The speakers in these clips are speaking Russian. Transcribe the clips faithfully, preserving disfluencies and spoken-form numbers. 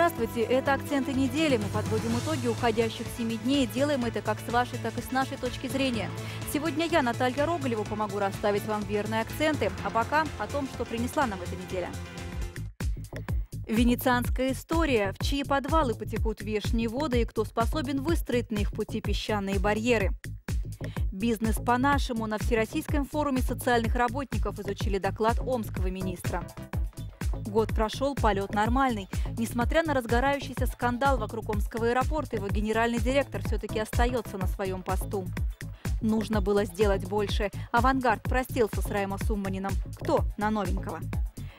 Здравствуйте, это «Акценты недели». Мы подводим итоги уходящих семи дней. Делаем это как с вашей, так и с нашей точки зрения. Сегодня я, Наталья Роглева, помогу расставить вам верные акценты. А пока о том, что принесла нам эта неделя. Венецианская история. В чьи подвалы потекут вешние воды и кто способен выстроить на их пути песчаные барьеры. Бизнес по-нашему. На Всероссийском форуме социальных работников изучили доклад омского министра. Год прошел, полет нормальный. Несмотря на разгорающийся скандал вокруг Омского аэропорта, его генеральный директор все-таки остается на своем посту. Нужно было сделать больше. «Авангард» простился с Райма Сумманином. Кто на новенького?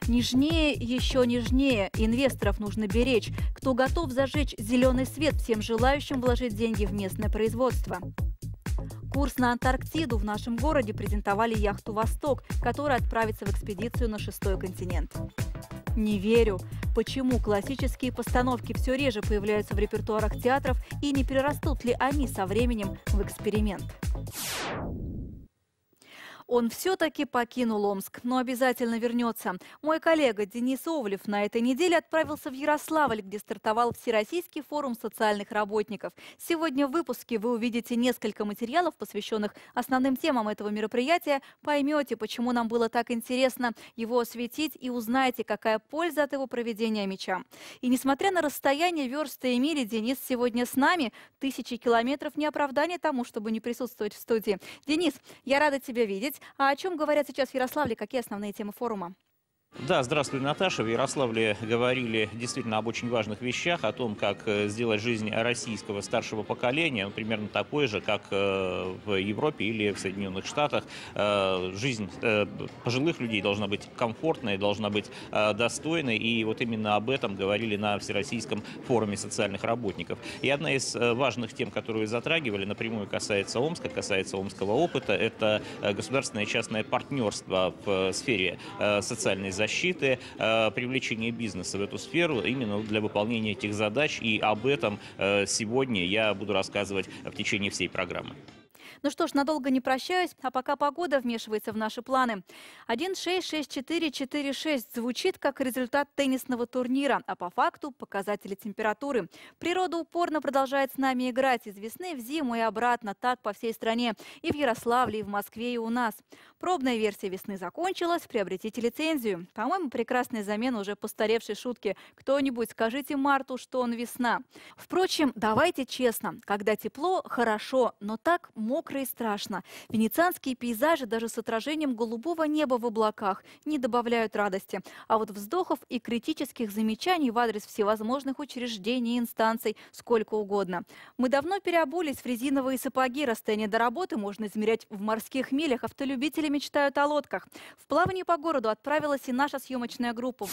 Нежнее, еще нежнее. Инвесторов нужно беречь. Кто готов зажечь зеленый свет всем желающим вложить деньги в местное производство? Курс на Антарктиду. В нашем городе презентовали яхту «Восток», которая отправится в экспедицию на шестой континент. Не верю. Почему классические постановки все реже появляются в репертуарах театров и не перерастут ли они со временем в эксперимент? Он все-таки покинул Омск, но обязательно вернется. Мой коллега Денис Овлев на этой неделе отправился в Ярославль, где стартовал Всероссийский форум социальных работников. Сегодня в выпуске вы увидите несколько материалов, посвященных основным темам этого мероприятия. Поймете, почему нам было так интересно его осветить, и узнаете, какая польза от его проведения меча. И несмотря на расстояние версты и мили, Денис сегодня с нами. Тысячи километров не оправдание тому, чтобы не присутствовать в студии. Денис, я рада тебя видеть. А о чем говорят сейчас в Ярославле? Какие основные темы форума? Да, здравствуй, Наташа. В Ярославле говорили действительно об очень важных вещах, о том, как сделать жизнь российского старшего поколения, ну, примерно такой же, как в Европе или в Соединенных Штатах. Жизнь пожилых людей должна быть комфортной, должна быть достойной, и вот именно об этом говорили на Всероссийском форуме социальных работников. И одна из важных тем, которую затрагивали, напрямую касается Омска, касается омского опыта, это государственное частное партнерство в сфере социальной защиты. защиты, привлечения бизнеса в эту сферу именно для выполнения этих задач. И об этом сегодня я буду рассказывать в течение всей программы. Ну что ж, надолго не прощаюсь, а пока погода вмешивается в наши планы. один шесть шесть четыре четыре шесть звучит как результат теннисного турнира, а по факту показатели температуры. Природа упорно продолжает с нами играть из весны в зиму и обратно, так по всей стране, и в Ярославле, и в Москве, и у нас. Пробная версия весны закончилась, приобретите лицензию. По-моему, прекрасная замена уже постаревшей шутки. Кто-нибудь скажите Марту, что он весна. Впрочем, давайте честно, когда тепло, хорошо, но так можно. Мокро и страшно. Венецианские пейзажи даже с отражением голубого неба в облаках не добавляют радости. А вот вздохов и критических замечаний в адрес всевозможных учреждений и инстанций сколько угодно. Мы давно переобулись в резиновые сапоги. Расстояние до работы можно измерять в морских милях. Автолюбители мечтают о лодках. В плавание по городу отправилась и наша съемочная группа.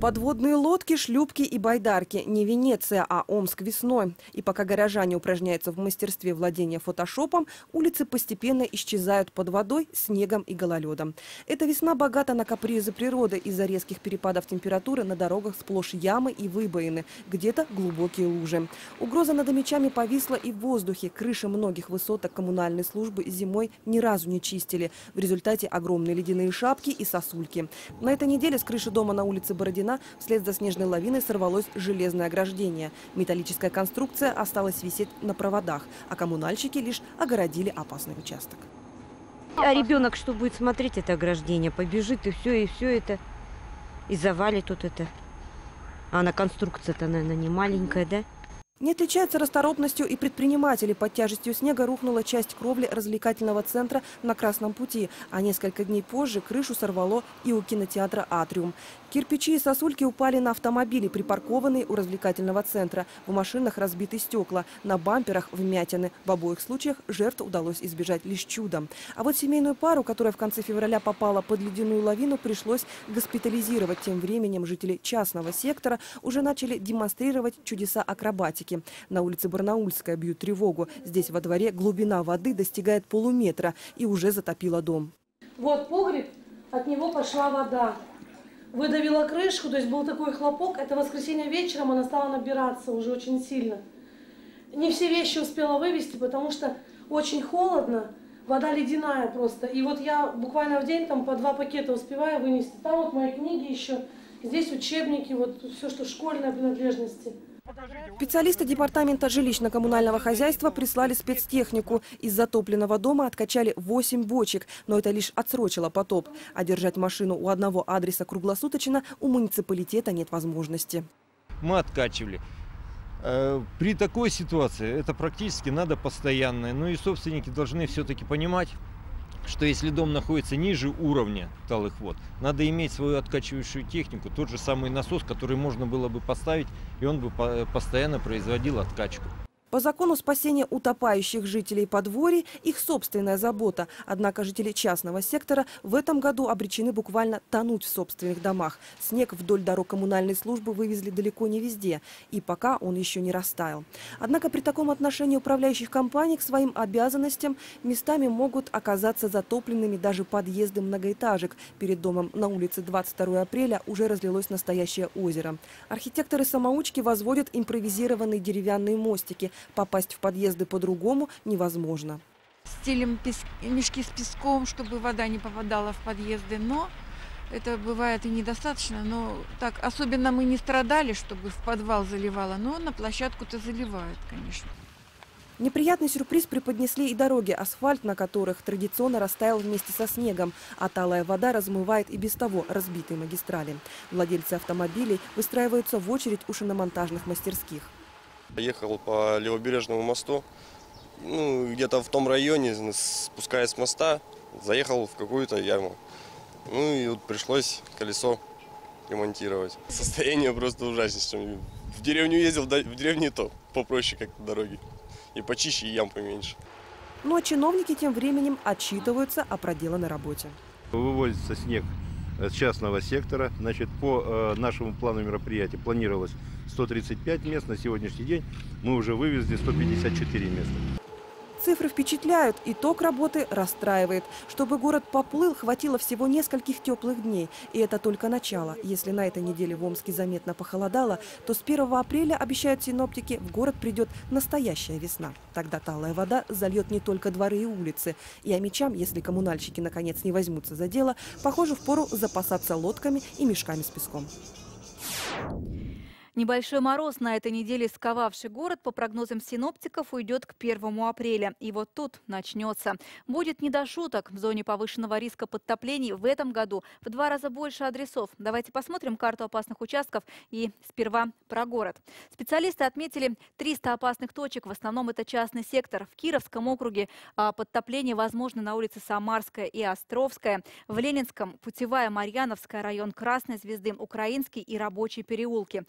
Подводные лодки, шлюпки и байдарки. Не Венеция, а Омск весной. И пока горожане упражняются в мастерстве владения фотошопом, улицы постепенно исчезают под водой, снегом и гололедом. Эта весна богата на капризы природы. Из-за резких перепадов температуры на дорогах сплошь ямы и выбоины, где-то глубокие лужи. Угроза над омичами повисла и в воздухе. Крыши многих высоток коммунальной службы зимой ни разу не чистили. В результате огромные ледяные шапки и сосульки. На этой неделе с крыши дома на улице Бородина вслед за снежной лавиной сорвалось железное ограждение. Металлическая конструкция осталась висеть на проводах, а коммунальщики лишь ограждали. Родили опасный участок. А ребенок что будет смотреть это ограждение? Побежит и все, и все это. И завалит тут это. А на конструкция-то, наверное, не маленькая, да? Не отличаются расторопностью и предприниматели. Под тяжестью снега рухнула часть кровли развлекательного центра на Красном пути. А несколько дней позже крышу сорвало и у кинотеатра «Атриум». Кирпичи и сосульки упали на автомобили, припаркованные у развлекательного центра. В машинах разбиты стекла, на бамперах вмятины. В обоих случаях жертв удалось избежать лишь чудом. А вот семейную пару, которая в конце февраля попала под ледяную лавину, пришлось госпитализировать. Тем временем жители частного сектора уже начали демонстрировать чудеса акробатики. На улице Барнаульская бьют тревогу. Здесь во дворе глубина воды достигает полуметра и уже затопила дом. Вот погреб, от него пошла вода. Выдавила крышку, то есть был такой хлопок. Это воскресенье вечером она стала набираться уже очень сильно. Не все вещи успела вывести, потому что очень холодно, вода ледяная просто. И вот я буквально в день там по два пакета успеваю вынести. Там вот мои книги еще, Здесь учебники, вот все, что школьные принадлежности. Специалисты департамента жилищно-коммунального хозяйства прислали спецтехнику. Из затопленного дома откачали восемь бочек, но это лишь отсрочило потоп. А держать машину у одного адреса круглосуточно у муниципалитета нет возможности. Мы откачивали. При такой ситуации это практически надо постоянно. Ну и собственники должны все-таки понимать, что если дом находится ниже уровня талых вод, надо иметь свою откачивающую технику, тот же самый насос, который можно было бы поставить, и он бы постоянно производил откачку. По закону спасения утопающих жителей подворий – их собственная забота. Однако жители частного сектора в этом году обречены буквально тонуть в собственных домах. Снег вдоль дорог коммунальной службы вывезли далеко не везде. И пока он еще не растаял. Однако при таком отношении управляющих компаний к своим обязанностям местами могут оказаться затопленными даже подъезды многоэтажек. Перед домом на улице двадцать второго апреля уже разлилось настоящее озеро. Архитекторы-самоучки возводят импровизированные деревянные мостики. Попасть в подъезды по-другому невозможно. Стелим пес... мешки с песком, чтобы вода не попадала в подъезды. Но это бывает и недостаточно. Но так особенно мы не страдали, чтобы в подвал заливало. Но на площадку-то заливают, конечно. Неприятный сюрприз преподнесли и дороги, асфальт на которых традиционно растаял вместе со снегом, а талая вода размывает и без того разбитые магистрали. Владельцы автомобилей выстраиваются в очередь у шиномонтажных мастерских. Ехал по левобережному мосту, ну, где-то в том районе, спускаясь с моста, заехал в какую-то яму. Ну и вот пришлось колесо ремонтировать. Состояние просто ужаснейшее. В деревню ездил, да, в деревне то попроще как-то дороги. И почище, и ям поменьше. Ну а чиновники тем временем отчитываются о проделанной работе. Вывозится снег с частного сектора. Значит, по нашему плану мероприятия планировалось сто тридцать пять мест. На сегодняшний день мы уже вывезли сто пятьдесят четыре места. Цифры впечатляют, итог работы расстраивает. Чтобы город поплыл, хватило всего нескольких теплых дней. И это только начало. Если на этой неделе в Омске заметно похолодало, то с первого апреля, обещают синоптики, в город придет настоящая весна. Тогда талая вода зальет не только дворы и улицы. И омичам, если коммунальщики наконец не возьмутся за дело, похоже, впору запасаться лодками и мешками с песком. Небольшой мороз, на этой неделе сковавший город, по прогнозам синоптиков, уйдет к первому апреля. И вот тут начнется. Будет не до шуток. В зоне повышенного риска подтоплений в этом году в два раза больше адресов. Давайте посмотрим карту опасных участков и сперва про город. Специалисты отметили триста опасных точек. В основном это частный сектор. В Кировском округе подтопление возможно на улице Самарская и Островская. В Ленинском — Путевая, Марьяновская, район Красной Звезды, Украинский и Рабочие переулки.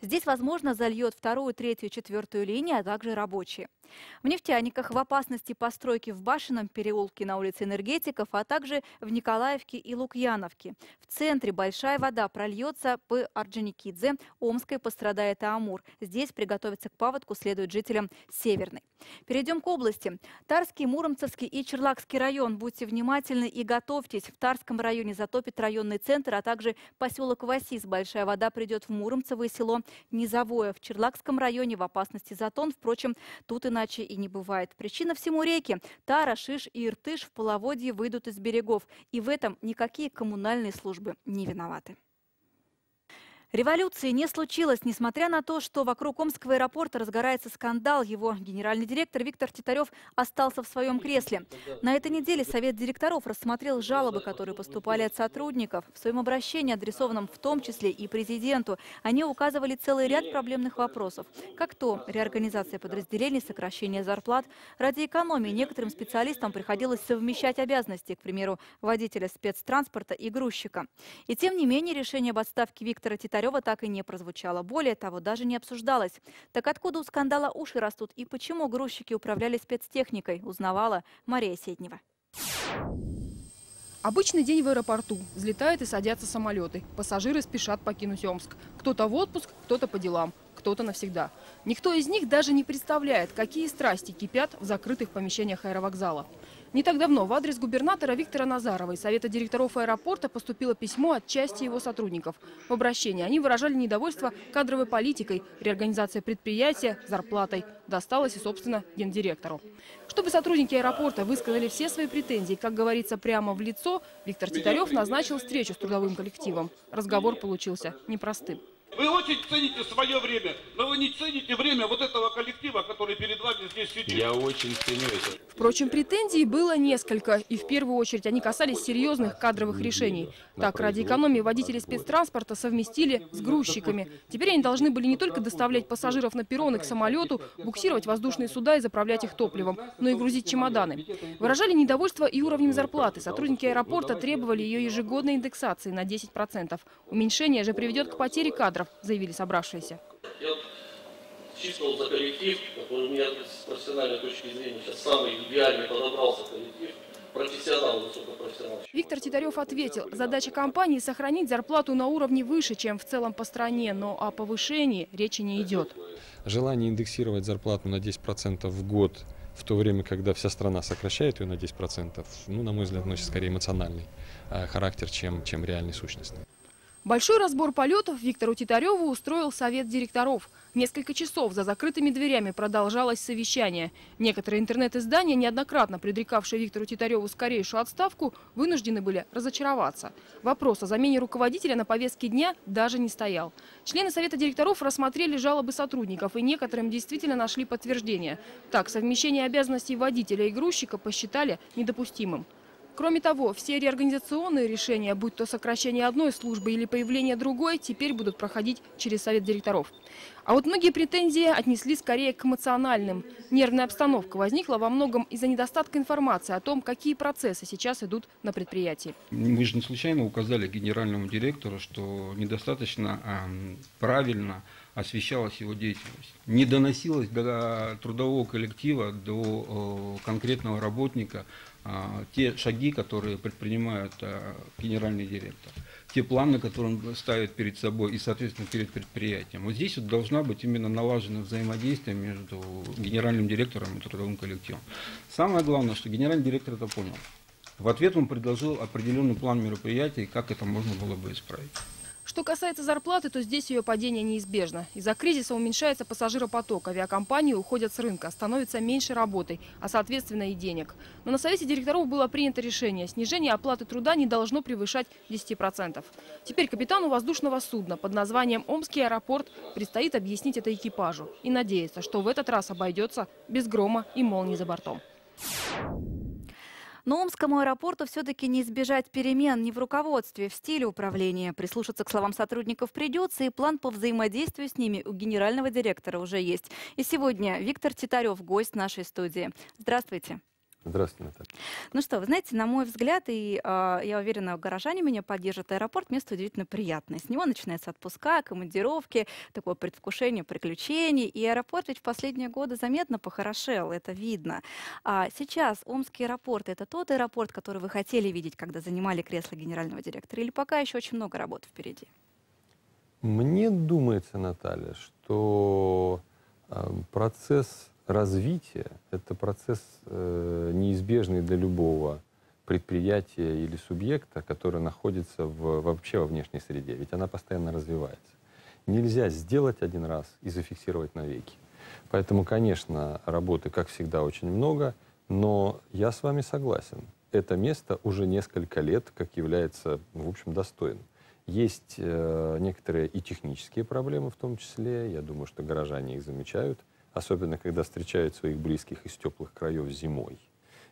Здесь, возможно, зальет вторую, третью, четвертую линии, а также рабочие. В Нефтяниках в опасности постройки в Башенном переулке на улице Энергетиков, а также в Николаевке и Лукьяновке. В центре большая вода прольется по Орджоникидзе, Омской пострадает и Амур. Здесь приготовиться к паводку следует жителям Северной. Перейдем к области. Тарский, Муромцевский и Черлакский район. Будьте внимательны и готовьтесь. В Тарском районе затопит районный центр, а также поселок Васис. Большая вода придет в Муромцево и село Низовое. В Черлакском районе в опасности Затон. Впрочем, тут и иначе и не бывает. Причина всему реки. Тара, Шиш и Иртыш в половодье выйдут из берегов. И в этом никакие коммунальные службы не виноваты. Революции не случилось, несмотря на то, что вокруг Омского аэропорта разгорается скандал. Его генеральный директор Виктор Титарев остался в своем кресле. На этой неделе совет директоров рассмотрел жалобы, которые поступали от сотрудников. В своем обращении, адресованном в том числе и президенту, они указывали целый ряд проблемных вопросов. Как то реорганизация подразделений, сокращение зарплат. Ради экономии некоторым специалистам приходилось совмещать обязанности, к примеру, водителя спецтранспорта и грузчика. И тем не менее решение об отставке Виктора Титарева так и не прозвучало. Более того, даже не обсуждалось. Так откуда у скандала уши растут и почему грузчики управляли спецтехникой, узнавала Мария Сетнева. Обычный день в аэропорту. Взлетают и садятся самолеты. Пассажиры спешат покинуть Омск. Кто-то в отпуск, кто-то по делам, кто-то навсегда. Никто из них даже не представляет, какие страсти кипят в закрытых помещениях аэровокзала. Не так давно в адрес губернатора Виктора Назарова и Совета директоров аэропорта поступило письмо от части его сотрудников. В обращении они выражали недовольство кадровой политикой, реорганизацией предприятия, зарплатой. Досталось и, собственно, гендиректору. Чтобы сотрудники аэропорта высказали все свои претензии, как говорится, прямо в лицо, Виктор Титарев назначил встречу с трудовым коллективом. Разговор получился непростым. Вы очень цените свое время, но вы не цените время вот этого коллектива, который перед вами здесь сидит. Я очень ценю это. Впрочем, претензий было несколько. И в первую очередь они касались серьезных кадровых решений. Так, ради экономии водители спецтранспорта совместили с грузчиками. Теперь они должны были не только доставлять пассажиров на перроны к самолету, буксировать воздушные суда и заправлять их топливом, но и грузить чемоданы. Выражали недовольство и уровнем зарплаты. Сотрудники аэропорта требовали ее ежегодной индексации на десять процентов. Уменьшение же приведет к потере кадров, заявили собравшиеся. Я числил за коллектив, который у меня с профессиональной точки зрения сейчас самый идеальный подобрался коллектив. Профессионал, высокопрофессионал. Виктор Титарев ответил, задача компании – сохранить зарплату на уровне выше, чем в целом по стране, но о повышении речи не идет. Желание индексировать зарплату на десять процентов в год, в то время, когда вся страна сокращает ее на десять процентов, ну, на мой взгляд, носит скорее эмоциональный характер, чем, чем реальный сущностный. Большой разбор полетов Виктору Титареву устроил совет директоров. Несколько часов за закрытыми дверями продолжалось совещание. Некоторые интернет-издания, неоднократно предрекавшие Виктору Титареву скорейшую отставку, вынуждены были разочароваться. Вопрос о замене руководителя на повестке дня даже не стоял. Члены совета директоров рассмотрели жалобы сотрудников, и некоторым действительно нашли подтверждение. Так, совмещение обязанностей водителя и грузчика посчитали недопустимым. Кроме того, все реорганизационные решения, будь то сокращение одной службы или появление другой, теперь будут проходить через совет директоров. А вот многие претензии отнесли скорее к эмоциональным. Нервная обстановка возникла во многом из-за недостатка информации о том, какие процессы сейчас идут на предприятии. Мы же не случайно указали генеральному директору, что недостаточно правильно освещалась его деятельность. Не доносилось до трудового коллектива, до конкретного работника те шаги, которые предпринимают генеральный директор, те планы, которые он ставит перед собой и, соответственно, перед предприятием. Вот здесь вот должна быть именно налажено взаимодействие между генеральным директором и трудовым коллективом. Самое главное, что генеральный директор это понял. В ответ он предложил определенный план мероприятий, как это можно было бы исправить. Что касается зарплаты, то здесь ее падение неизбежно. Из-за кризиса уменьшается пассажиропоток, авиакомпании уходят с рынка, становится меньше работы, а соответственно и денег. Но на совете директоров было принято решение, снижение оплаты труда не должно превышать десяти процентов. Теперь капитану воздушного судна под названием «Омский аэропорт» предстоит объяснить это экипажу и надеяться, что в этот раз обойдется без грома и молний за бортом. Но Омскому аэропорту все-таки не избежать перемен ни в руководстве, в стиле управления. Прислушаться к словам сотрудников придется, и план по взаимодействию с ними у генерального директора уже есть. И сегодня Виктор Титарев – гость нашей студии. Здравствуйте. Здравствуйте, Наталья. Ну что, вы знаете, на мой взгляд, и э, я уверена, горожане меня поддержат, аэропорт – место удивительно приятное. С него начинаются отпуска, командировки, такое предвкушение приключений. И аэропорт ведь в последние годы заметно похорошел, это видно. А сейчас Омский аэропорт – это тот аэропорт, который вы хотели видеть, когда занимали кресло генерального директора? Или пока еще очень много работы впереди? Мне думается, Наталья, что э, процесс... развитие – это процесс э, неизбежный для любого предприятия или субъекта, который находится в, вообще во внешней среде, ведь она постоянно развивается. Нельзя сделать один раз и зафиксировать навеки. Поэтому, конечно, работы, как всегда, очень много, но я с вами согласен. Это место уже несколько лет как является, в общем, достойным. Есть э, некоторые и технические проблемы в том числе, я думаю, что горожане их замечают, особенно когда встречают своих близких из теплых краев зимой.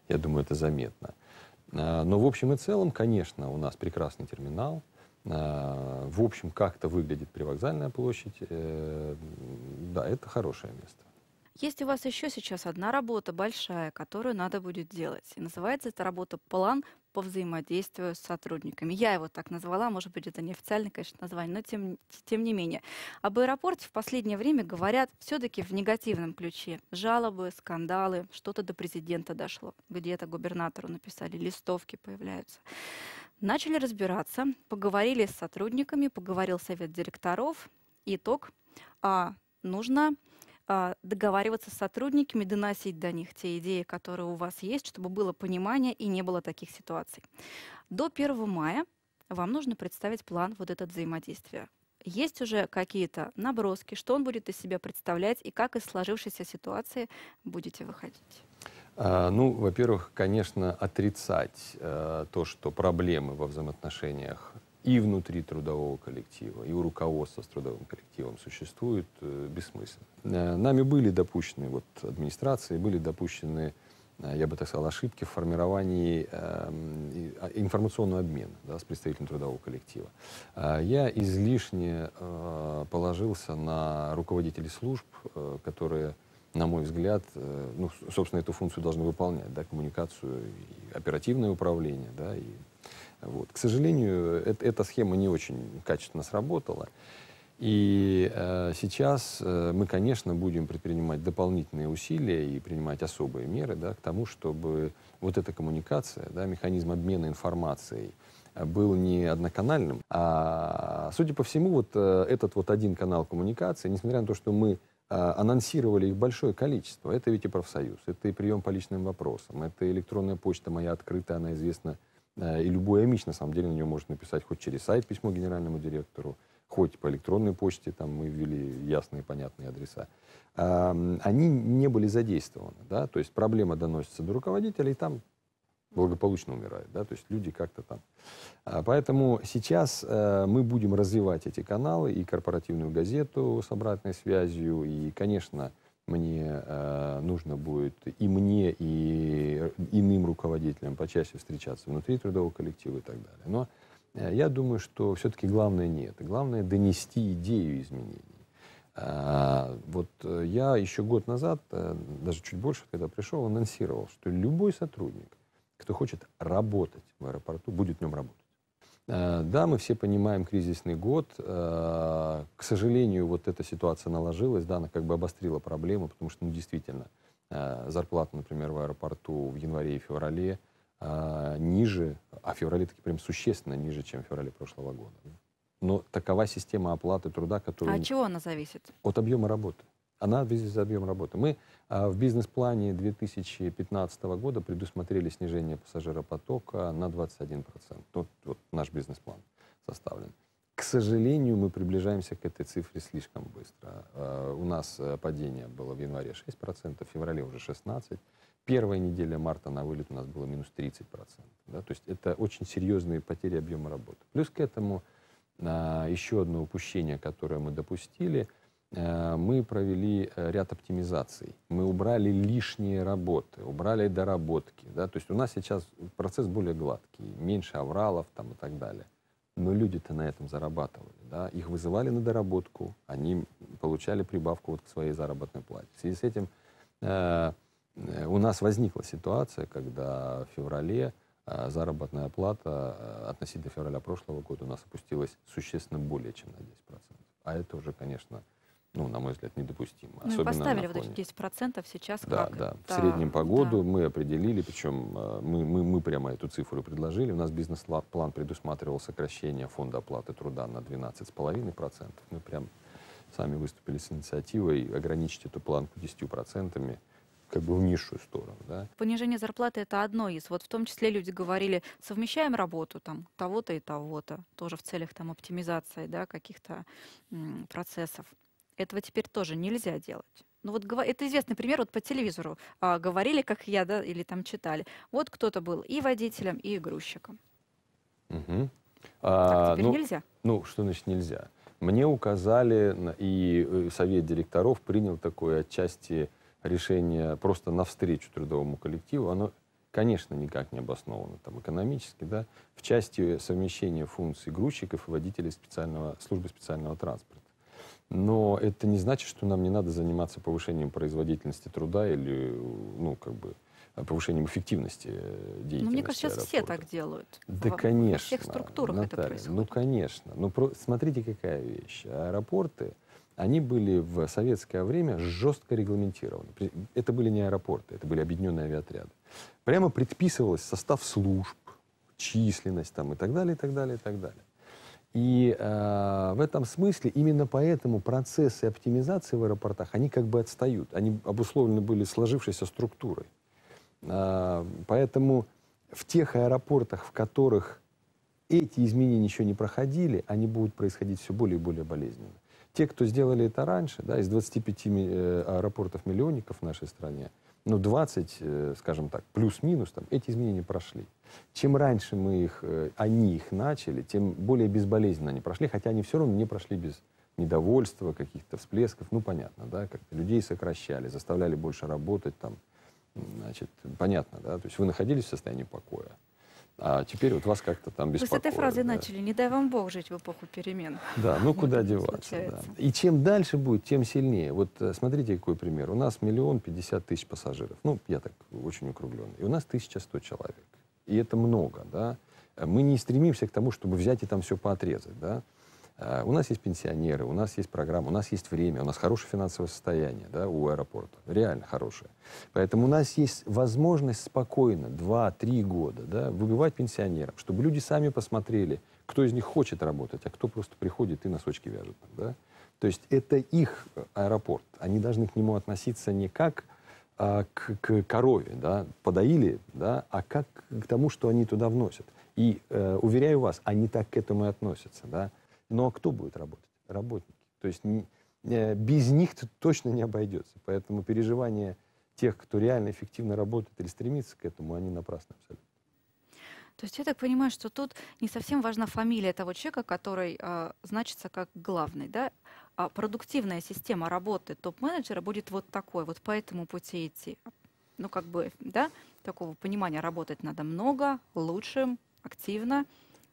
Я думаю, это заметно. Но в общем и целом, конечно, у нас прекрасный терминал. В общем, как-то выглядит привокзальная площадь. Да, это хорошее место. Есть у вас еще сейчас одна работа большая, которую надо будет делать. И называется эта работа «План по взаимодействию с сотрудниками». Я его так назвала, может быть, это неофициальное, конечно, название, но тем, тем не менее. Об аэропорте в последнее время говорят все-таки в негативном ключе. Жалобы, скандалы, что-то до президента дошло. Где-то губернатору написали, листовки появляются. Начали разбираться, поговорили с сотрудниками, поговорил совет директоров. Итог. А, нужно... договариваться с сотрудниками, доносить до них те идеи, которые у вас есть, чтобы было понимание и не было таких ситуаций. До первого мая вам нужно представить план вот этого взаимодействия. Есть уже какие-то наброски, что он будет из себя представлять и как из сложившейся ситуации будете выходить? А, ну, во-первых, конечно, отрицать а, то, что проблемы во взаимоотношениях и внутри трудового коллектива, и у руководства с трудовым коллективом существует э, бессмысленно. Э, нами были допущены, вот администрации были допущены, э, я бы так сказал, ошибки в формировании э, информационного обмена, да, с представителем трудового коллектива. Э, я излишне э, положился на руководителей служб, э, которые, на мой взгляд, э, ну, собственно, эту функцию должны выполнять, да, коммуникацию, и оперативное управление, да, и вот. К сожалению, э эта схема не очень качественно сработала. И э, сейчас э, мы, конечно, будем предпринимать дополнительные усилия и принимать особые меры, да, к тому, чтобы вот эта коммуникация, да, механизм обмена информацией был не одноканальным. А, судя по всему, вот э, этот вот один канал коммуникации, несмотря на то, что мы анонсировали их большое количество. Это ведь и профсоюз, это и прием по личным вопросам, это электронная почта моя открытая, она известна, и любой АМИЧ, на самом деле, на нее может написать хоть через сайт письмо генеральному директору, хоть по электронной почте, там мы ввели ясные, понятные адреса. Они не были задействованы, да, то есть проблема доносится до руководителей, и там благополучно умирают, да, то есть люди как-то там. Поэтому сейчас мы будем развивать эти каналы, и корпоративную газету с обратной связью, и, конечно, мне э, нужно будет и мне, и иным руководителям почаще встречаться внутри трудового коллектива и так далее. Но э, я думаю, что все-таки главное не это. Главное — донести идею изменений. Э, вот э, я еще год назад, э, даже чуть больше, когда пришел, анонсировал, что любой сотрудник, кто хочет работать в аэропорту, будет в нем работать. Да, мы все понимаем кризисный год. К сожалению, вот эта ситуация наложилась, да, она как бы обострила проблему, потому что, ну, действительно, зарплата, например, в аэропорту в январе и феврале ниже, а в феврале таки прям существенно ниже, чем в феврале прошлого года. Но такова система оплаты труда, которая... А от чего она зависит? От объема работы. Она зависит от объема работы. Мы в бизнес-плане две тысячи пятнадцатого года предусмотрели снижение пассажиропотока на двадцать один процент. Вот, вот наш бизнес-план составлен. К сожалению, мы приближаемся к этой цифре слишком быстро. У нас падение было в январе шесть процентов, в феврале уже шестнадцать процентов. Первая неделя марта на вылет у нас было минус тридцать процентов. Да? То есть это очень серьезные потери объема работы. Плюс к этому еще одно упущение, которое мы допустили – мы провели ряд оптимизаций. Мы убрали лишние работы, убрали доработки. Да? То есть у нас сейчас процесс более гладкий, меньше авралов там и так далее. Но люди-то на этом зарабатывали. Да? Их вызывали на доработку, они получали прибавку вот к своей заработной плате. В связи с этим э, у нас возникла ситуация, когда в феврале э, заработная плата э, относительно февраля прошлого года у нас опустилась существенно более чем на десять процентов. А это уже, конечно... Ну, на мой взгляд, недопустимо. Ну, особенно поставили вот эти десять процентов сейчас, да, как? Да, да. В среднем по году, да, мы определили, причем мы, мы, мы прямо эту цифру предложили. У нас бизнес-план предусматривал сокращение фонда оплаты труда на двенадцать с половиной процентов. Мы прям сами выступили с инициативой ограничить эту планку десятью процентами. Как бы в низшую сторону. Да? Понижение зарплаты — это одно из. Вот в том числе люди говорили, совмещаем работу там того-то и того-то, тоже в целях там оптимизации, да, каких-то процессов. Этого теперь тоже нельзя делать. Ну вот это известный пример, вот по телевизору а, говорили, как я, да, или там читали. Вот кто-то был и водителем, и грузчиком. Угу. А, так теперь ну, нельзя? Ну, что значит нельзя? Мне указали, и совет директоров принял такое отчасти решение просто навстречу трудовому коллективу. Оно, конечно, никак не обосновано там экономически, да, в части совмещения функций грузчиков и водителей специального, службы специального транспорта. Но это не значит, что нам не надо заниматься повышением производительности труда или, ну, как бы, повышением эффективности деятельности. Ну, мне кажется, сейчас все так делают. Да, Во конечно. Во всех структурах, Наталья, это происходит. Ну, конечно. Ну, про... смотрите, какая вещь. Аэропорты, они были в советское время жестко регламентированы. Это были не аэропорты, это были объединенные авиаотряды. Прямо предписывалось состав служб, численность там и так далее, и так далее, и так далее. И э, в этом смысле именно поэтому процессы оптимизации в аэропортах, они как бы отстают. Они обусловлены были сложившейся структурой. Э, поэтому в тех аэропортах, в которых эти изменения еще не проходили, они будут происходить все более и более болезненно. Те, кто сделали это раньше, да, из двадцати пяти аэропортов-миллионников в нашей стране, ну, двадцать, скажем так, плюс-минус, там, эти изменения прошли. Чем раньше мы их, они их начали, тем более безболезненно они прошли, хотя они все равно не прошли без недовольства, каких-то всплесков, ну, понятно, да, как-то людей сокращали, заставляли больше работать, там, значит, понятно, да, то есть вы находились в состоянии покоя, а теперь вот вас как-то там беспокоит. Вы с этой фразы да. начали, не дай вам Бог жить в эпоху перемен. Да, ну куда деваться. Да. И чем дальше будет, тем сильнее. Вот смотрите, какой пример. У нас миллион пятьдесят тысяч пассажиров. Ну, я так очень укруглен. И у нас тысяча сто человек. И это много, да. Мы не стремимся к тому, чтобы взять и там все поотрезать, да. У нас есть пенсионеры, у нас есть программа, у нас есть время, у нас хорошее финансовое состояние, да, у аэропорта, реально хорошее. Поэтому у нас есть возможность спокойно два-три года, да, выбивать пенсионеров, чтобы люди сами посмотрели, кто из них хочет работать, а кто просто приходит и носочки вяжет. Да. То есть это их аэропорт, они должны к нему относиться не как а, к, к корове, да, подоили, да, а как к тому, что они туда вносят. И, э, уверяю вас, они так к этому и относятся, да. Но кто будет работать? Работники. То есть не, без них -то точно не обойдется. Поэтому переживания тех, кто реально эффективно работает или стремится к этому, они напрасны абсолютно. То есть я так понимаю, что тут не совсем важна фамилия того человека, который а, значится как главный, да? А продуктивная система работы топ-менеджера будет вот такой, вот по этому пути идти. Ну как бы, да, такого понимания работать надо много, лучше, активно,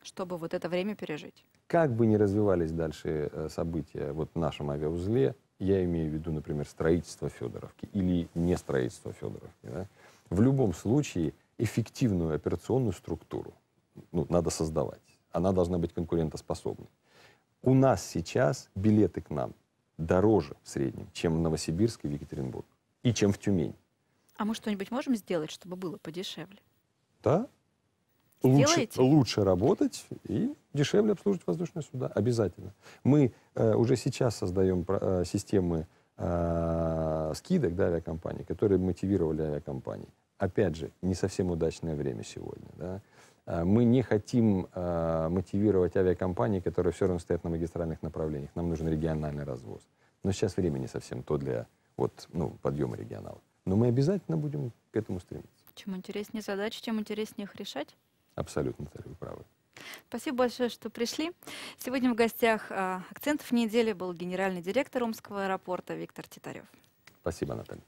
чтобы вот это время пережить. Как бы ни развивались дальше события вот в нашем авиаузле, я имею в виду, например, строительство Федоровки или не строительство Федоровки, да, в любом случае эффективную операционную структуру, ну, надо создавать. Она должна быть конкурентоспособной. У нас сейчас билеты к нам дороже в среднем, чем в Новосибирск и в Екатеринбург, и чем в Тюмень. А мы что-нибудь можем сделать, чтобы было подешевле? Да. Лучше, лучше работать и дешевле обслуживать воздушные суда. Обязательно. Мы э, уже сейчас создаем э, системы э, скидок для авиакомпаний, которые мотивировали авиакомпании. Опять же, не совсем удачное время сегодня. Да? Мы не хотим э, мотивировать авиакомпании, которые все равно стоят на магистральных направлениях. Нам нужен региональный развоз. Но сейчас время не совсем то для вот, ну, подъема регионалов. Но мы обязательно будем к этому стремиться. Чем интереснее задачи, тем интереснее их решать. Абсолютно, Наталья, вы правы. Спасибо большое, что пришли. Сегодня в гостях «Акцентов недели» был генеральный директор Омского аэропорта Виктор Титарев. Спасибо, Наталья.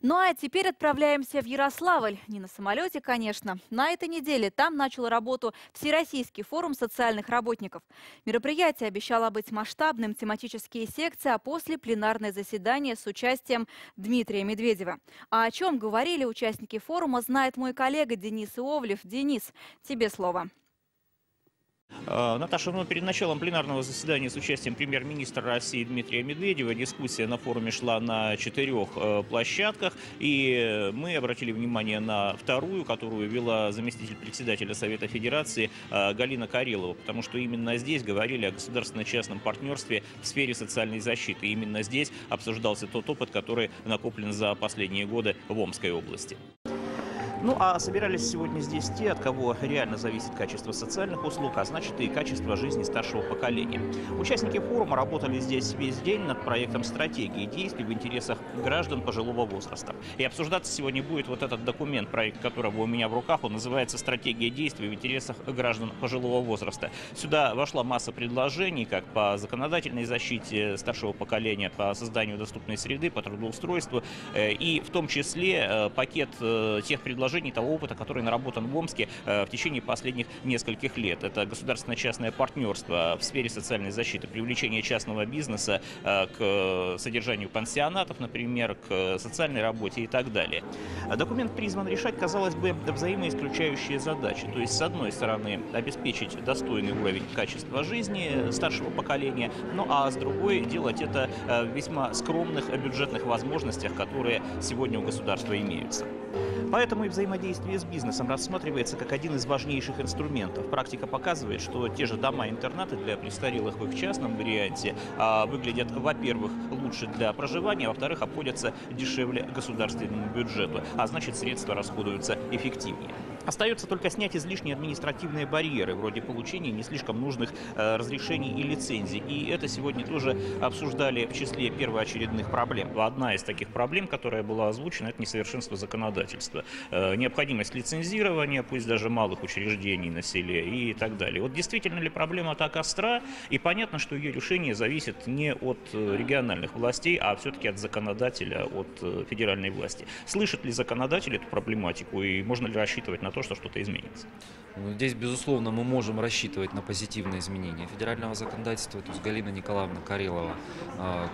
Ну а теперь отправляемся в Ярославль. Не на самолете, конечно. На этой неделе там начал работу Всероссийский форум социальных работников. Мероприятие обещало быть масштабным, тематические секции, а после пленарное заседание с участием Дмитрия Медведева. А о чем говорили участники форума, знает мой коллега Денис Овлев. Денис, тебе слово. Наташа, ну, перед началом пленарного заседания с участием премьер-министра России Дмитрия Медведева дискуссия на форуме шла на четырех площадках. И мы обратили внимание на вторую, которую вела заместитель председателя Совета Федерации Галина Карелова. Потому что именно здесь говорили о государственно-частном партнерстве в сфере социальной защиты. И именно здесь обсуждался тот опыт, который накоплен за последние годы в Омской области. Ну, а собирались сегодня здесь те, от кого реально зависит качество социальных услуг, а значит и качество жизни старшего поколения. Участники форума работали здесь весь день над проектом стратегии действий в интересах граждан пожилого возраста. И обсуждаться сегодня будет вот этот документ, проект которого у меня в руках, он называется «Стратегия действий в интересах граждан пожилого возраста». Сюда вошла масса предложений, как по законодательной защите старшего поколения, по созданию доступной среды, по трудоустройству, и в том числе пакет тех предложений, того опыта, который наработан в Омске в течение последних нескольких лет. Это государственно-частное партнерство в сфере социальной защиты, привлечение частного бизнеса к содержанию пансионатов, например, к социальной работе и так далее. Документ призван решать, казалось бы, взаимоисключающие задачи. То есть, с одной стороны, обеспечить достойный уровень качества жизни старшего поколения, ну а с другой делать это в весьма скромных бюджетных возможностях, которые сегодня у государства имеются. Поэтому и взаимодействие с бизнесом рассматривается как один из важнейших инструментов. Практика показывает, что те же дома-интернаты для престарелых в их частном варианте выглядят, во-первых, лучше для проживания, а во-вторых, обходятся дешевле государственному бюджету, а значит, средства расходуются эффективнее. Остается только снять излишние административные барьеры, вроде получения не слишком нужных э, разрешений и лицензий. И это сегодня тоже обсуждали в числе первоочередных проблем. Одна из таких проблем, которая была озвучена, это несовершенство законодательства. Э, необходимость лицензирования, пусть даже малых учреждений на селе и так далее. Вот действительно ли проблема так остра? И понятно, что ее решение зависит не от региональных властей, а все-таки от законодателя, от федеральной власти. Слышит ли законодатель эту проблематику и можно ли рассчитывать на то, что что-то изменится? Здесь, безусловно, мы можем рассчитывать на позитивные изменения федерального законодательства. То есть Галина Николаевна Карелова,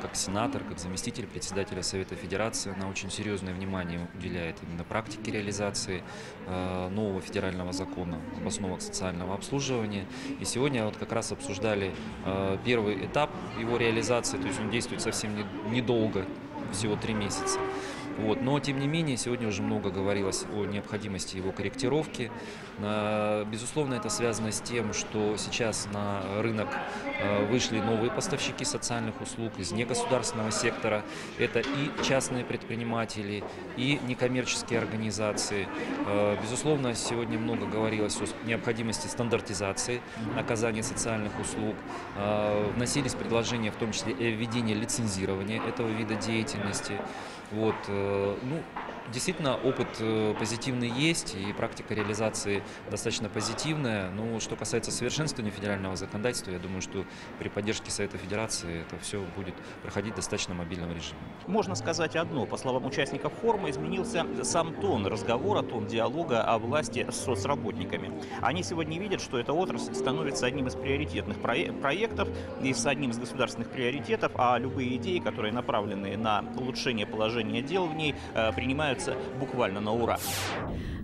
как сенатор, как заместитель председателя Совета Федерации, она очень серьезное внимание уделяет именно практике реализации нового федерального закона об основах социального обслуживания. И сегодня вот как раз обсуждали первый этап его реализации, то есть он действует совсем недолго, всего три месяца. Вот. Но, тем не менее, сегодня уже много говорилось о необходимости его корректировки. Безусловно, это связано с тем, что сейчас на рынок вышли новые поставщики социальных услуг из негосударственного сектора. Это и частные предприниматели, и некоммерческие организации. Безусловно, сегодня много говорилось о необходимости стандартизации оказания социальных услуг. Вносились предложения, в том числе, и введение лицензирования этого вида деятельности. Вот, ну, действительно, опыт позитивный есть, и практика реализации достаточно позитивная. Но что касается совершенствования федерального законодательства, я думаю, что при поддержке Совета Федерации это все будет проходить в достаточно мобильном режиме. Можно сказать одно. По словам участников форума, изменился сам тон разговора, тон диалога о власти с соцработниками. Они сегодня видят, что эта отрасль становится одним из приоритетных проектов и с одним из государственных приоритетов, а любые идеи, которые направлены на улучшение положения дел в ней, принимают буквально на ура.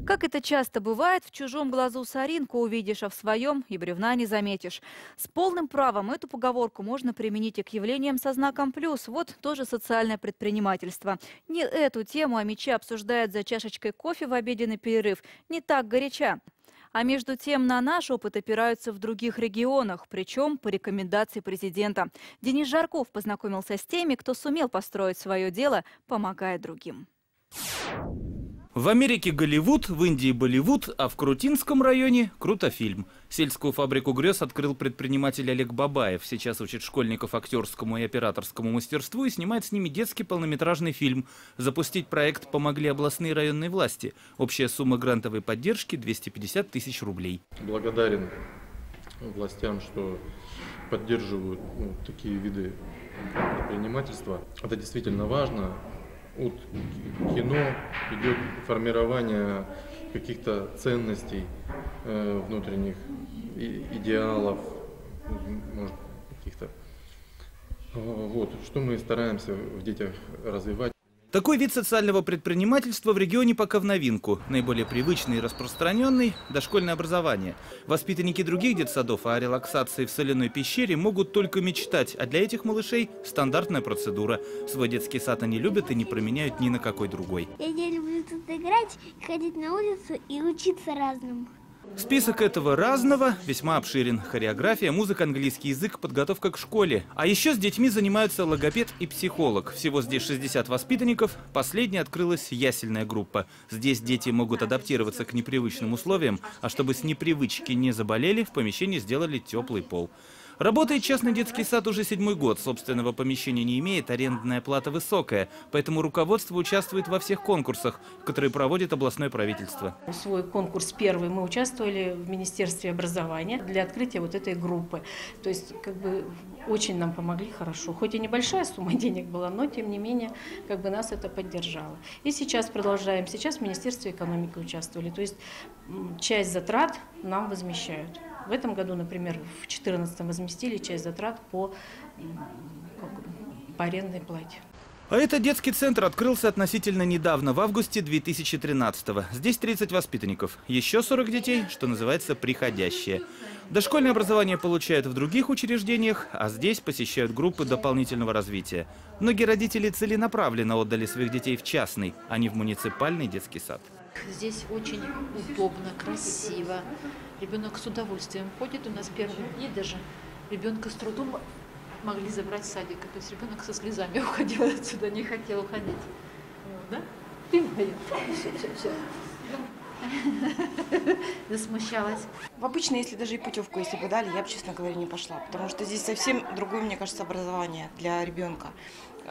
Как это часто бывает, в чужом глазу соринку увидишь, а в своем и бревна не заметишь. С полным правом эту поговорку можно применить и к явлениям со знаком «плюс». Вот тоже социальное предпринимательство. Не эту тему о мече обсуждают за чашечкой кофе в обеденный перерыв. Не так горяча. А между тем на наш опыт опираются в других регионах, причем по рекомендации президента. Денис Жарков познакомился с теми, кто сумел построить свое дело, помогая другим. В Америке Голливуд, в Индии Болливуд, а в Крутинском районе крутофильм. Сельскую фабрику «Грёз» открыл предприниматель Олег Бабаев. Сейчас учит школьников актерскому и операторскому мастерству и снимает с ними детский полнометражный фильм. Запустить проект помогли областные районные власти. Общая сумма грантовой поддержки – двести пятьдесят тысяч рублей. Благодарен властям, что поддерживают ну, такие виды предпринимательства. Это действительно важно. От кино идет формирование каких-то ценностей, внутренних идеалов, может, каких-то. Вот, что мы стараемся в детях развивать. Такой вид социального предпринимательства в регионе пока в новинку. Наиболее привычный и распространенный – дошкольное образование. Воспитанники других детсадов о релаксации в соляной пещере могут только мечтать, а для этих малышей – стандартная процедура. Свой детский сад они любят и не променяют ни на какой другой. Я люблю тут играть, ходить на улицу и учиться разному. Список этого разного весьма обширен. Хореография, музыка, английский язык, подготовка к школе. А еще с детьми занимаются логопед и психолог. Всего здесь шестьдесят воспитанников. Последней открылась ясельная группа. Здесь дети могут адаптироваться к непривычным условиям, а чтобы с непривычки не заболели, в помещении сделали теплый пол. Работает частный детский сад уже седьмой год. Собственного помещения не имеет, арендная плата высокая. Поэтому руководство участвует во всех конкурсах, которые проводит областное правительство. Свой конкурс первый мы участвовали в Министерстве образования для открытия вот этой группы. То есть как бы очень нам помогли хорошо. Хоть и небольшая сумма денег была, но тем не менее как бы нас это поддержало. И сейчас продолжаем. Сейчас в Министерстве экономики участвовали. То есть часть затрат нам возмещают. В этом году, например, в две тысячи четырнадцатом возместили часть затрат по, по арендной плате. А этот детский центр открылся относительно недавно, в августе две тысячи тринадцатого. Здесь тридцать воспитанников, еще сорок детей, что называется, приходящие. Дошкольное образование получают в других учреждениях, а здесь посещают группы дополнительного развития. Многие родители целенаправленно отдали своих детей в частный, а не в муниципальный детский сад. Здесь очень удобно, красиво. Ребенок с удовольствием ходит. У нас первые дни даже ребенка с трудом могли забрать с садика. То есть ребенок со слезами уходил отсюда, не хотел уходить. Да? Понимаю. Все, все, все. Засмущалась. Обычно, если даже и путевку, если бы дали, я бы, честно говоря, не пошла. Потому что здесь совсем другое, мне кажется, образование для ребенка.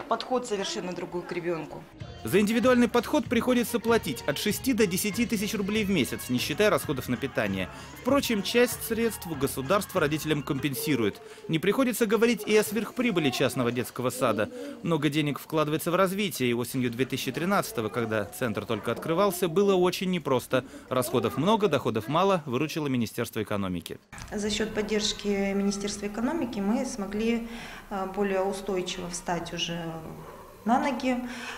Подход совершенно другой к ребенку. За индивидуальный подход приходится платить от шести до десяти тысяч рублей в месяц, не считая расходов на питание. Впрочем, часть средств государство родителям компенсирует. Не приходится говорить и о сверхприбыли частного детского сада. Много денег вкладывается в развитие. И осенью две тысячи тринадцатого, когда центр только открывался, было очень непросто. Расходов много, доходов мало, выручило Министерство экономики. За счет поддержки Министерства экономики мы смогли более устойчиво встать уже на ноги,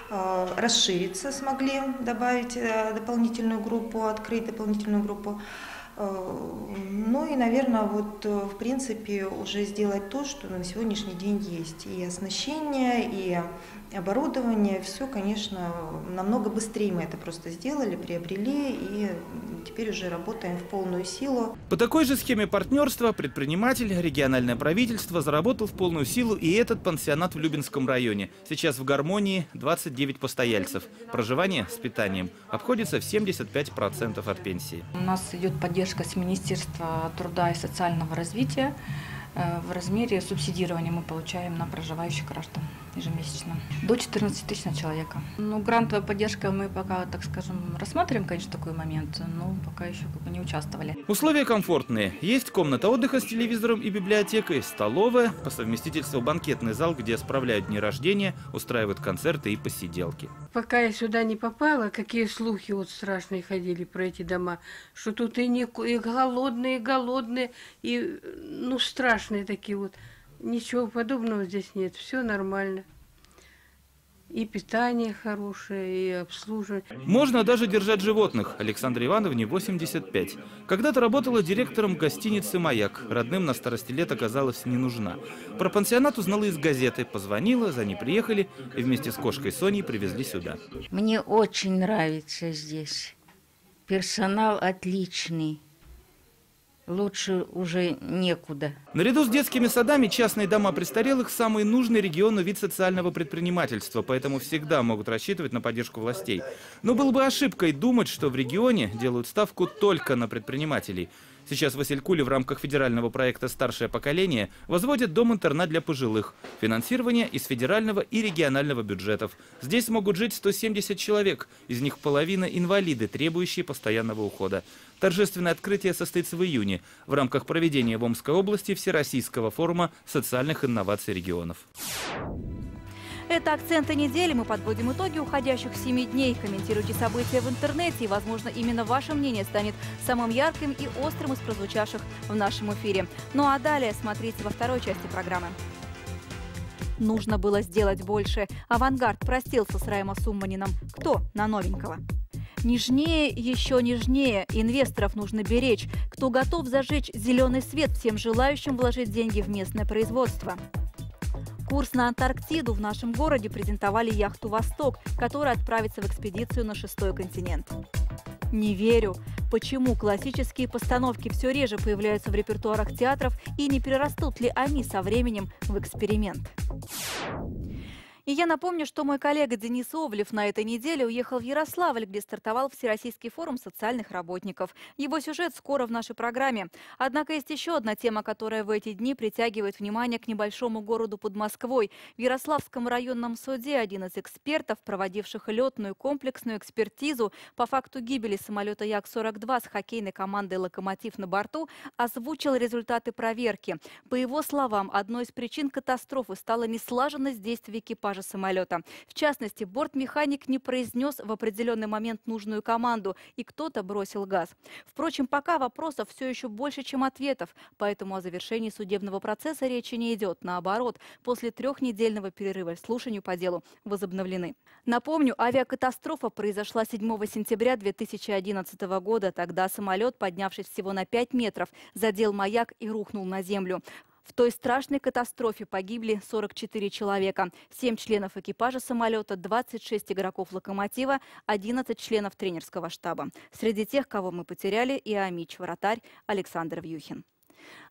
расшириться смогли, добавить дополнительную группу, открыть дополнительную группу. Ну и, наверное, вот в принципе уже сделать то, что на сегодняшний день есть. И оснащение, и оборудование, все, конечно, намного быстрее мы это просто сделали, приобрели и теперь уже работаем в полную силу. По такой же схеме партнерства предприниматель, региональное правительство заработал в полную силу и этот пансионат в Любинском районе. Сейчас в гармонии двадцать девять постояльцев. Проживание с питанием обходится в семьдесят пять процентов от пенсии. У нас идет поддержка с Министерства труда и социального развития. В размере субсидирования мы получаем на проживающих граждан ежемесячно. До четырнадцати тысяч на человека. Ну, грантовая поддержка мы пока, так скажем, рассматриваем, конечно, такой момент, но пока еще как бы не участвовали. Условия комфортные. Есть комната отдыха с телевизором и библиотекой, столовая, по совместительству банкетный зал, где справляют дни рождения, устраивают концерты и посиделки. Пока я сюда не попала, какие слухи вот страшные ходили про эти дома, что тут и, не, и голодные, и голодные, и ну страшные. Такие вот. Ничего подобного здесь нет, все нормально. И питание хорошее, и обслуживание. Можно даже держать животных. Александре Ивановне восемьдесят пять. Когда-то работала директором гостиницы «Маяк». Родным на старости лет оказалась не нужна. Про пансионат узнала из газеты. Позвонила, за ней приехали и вместе с кошкой Соней привезли сюда. Мне очень нравится здесь. Персонал отличный. Лучше уже некуда. Наряду с детскими садами частные дома престарелых – самый нужный региону вид социального предпринимательства, поэтому всегда могут рассчитывать на поддержку властей. Но было бы ошибкой думать, что в регионе делают ставку только на предпринимателей. Сейчас Василькуле в рамках федерального проекта «Старшее поколение» возводят дом-интернат для пожилых. Финансирование из федерального и регионального бюджетов. Здесь могут жить сто семьдесят человек. Из них половина инвалиды, требующие постоянного ухода. Торжественное открытие состоится в июне в рамках проведения в Омской области Всероссийского форума социальных инноваций регионов. Это «Акценты недели». Мы подводим итоги уходящих семи дней. Комментируйте события в интернете. И, возможно, именно ваше мнение станет самым ярким и острым из прозвучавших в нашем эфире. Ну а далее смотрите во второй части программы. Нужно было сделать больше. «Авангард» простился с Райма Сумманином. Кто на новенького? Нежнее, еще нежнее. Инвесторов нужно беречь. Кто готов зажечь зеленый свет всем желающим вложить деньги в местное производство? Курс на Антарктиду. В нашем городе презентовали яхту «Восток», которая отправится в экспедицию на шестой континент. Не верю. Почему классические постановки все реже появляются в репертуарах театров и не перерастут ли они со временем в эксперимент? И я напомню, что мой коллега Денис Овлев на этой неделе уехал в Ярославль, где стартовал Всероссийский форум социальных работников. Его сюжет скоро в нашей программе. Однако есть еще одна тема, которая в эти дни притягивает внимание к небольшому городу под Москвой. В Ярославском районном суде один из экспертов, проводивших летную комплексную экспертизу по факту гибели самолета Як сорок два с хоккейной командой «Локомотив» на борту, озвучил результаты проверки. По его словам, одной из причин катастрофы стала неслаженность действий экипажа экипажа самолета. В частности, бортмеханик не произнес в определенный момент нужную команду, и кто-то бросил газ. Впрочем, пока вопросов все еще больше, чем ответов, поэтому о завершении судебного процесса речи не идет. Наоборот, после трехнедельного перерыва слушанию по делу возобновлены. Напомню, авиакатастрофа произошла седьмого сентября две тысячи одиннадцатого года. Тогда самолет, поднявшись всего на пять метров, задел маяк и рухнул на землю. В той страшной катастрофе погибли сорок четыре человека, семь членов экипажа самолета, двадцать шесть игроков «Локомотива», одиннадцать членов тренерского штаба. Среди тех, кого мы потеряли, и Амич, вратарь Александр Вьюхин.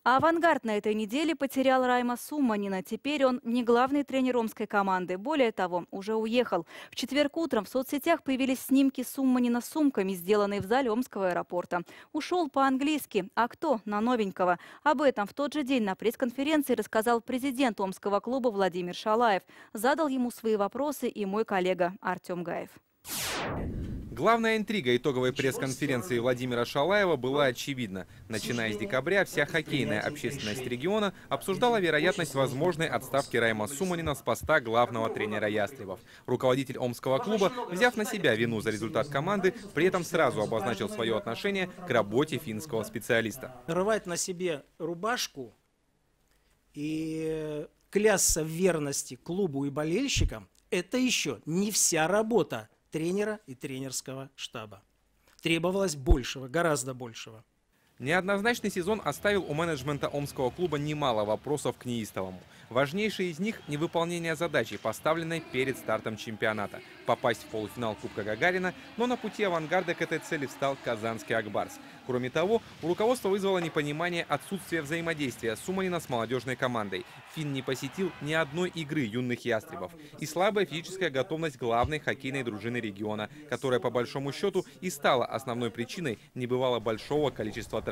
А «Авангард» на этой неделе потерял Райма Сумманина. Теперь он не главный тренер омской команды. Более того, уже уехал. В четверг утром в соцсетях появились снимки Сумманина с сумками, сделанные в зале Омского аэропорта. Ушел по-английски. А кто? На новенького. Об этом в тот же день на пресс-конференции рассказал президент Омского клуба Владимир Шалаев. Задал ему свои вопросы и мой коллега Артем Гаев. Главная интрига итоговой пресс-конференции Владимира Шалаева была очевидна. Начиная с декабря, вся хоккейная общественность региона обсуждала вероятность возможной отставки Райма Сумманина с поста главного тренера «Ястребов». Руководитель омского клуба, взяв на себя вину за результат команды, при этом сразу обозначил свое отношение к работе финского специалиста. Рвать на себе рубашку и клясться в верности клубу и болельщикам – это еще не вся работа тренера и тренерского штаба. Требовалось большего, гораздо большего. Неоднозначный сезон оставил у менеджмента омского клуба немало вопросов к неистовому. Важнейшие из них – невыполнение задачи, поставленной перед стартом чемпионата. Попасть в полуфинал Кубка Гагарина, но на пути «Авангарда» к этой цели встал казанский «Акбарс». Кроме того, у руководства вызвало непонимание отсутствие взаимодействия Сумманина с молодежной командой. Финн не посетил ни одной игры юных «Ястребов». И слабая физическая готовность главной хоккейной дружины региона, которая по большому счету и стала основной причиной небывало большого количества тренировок.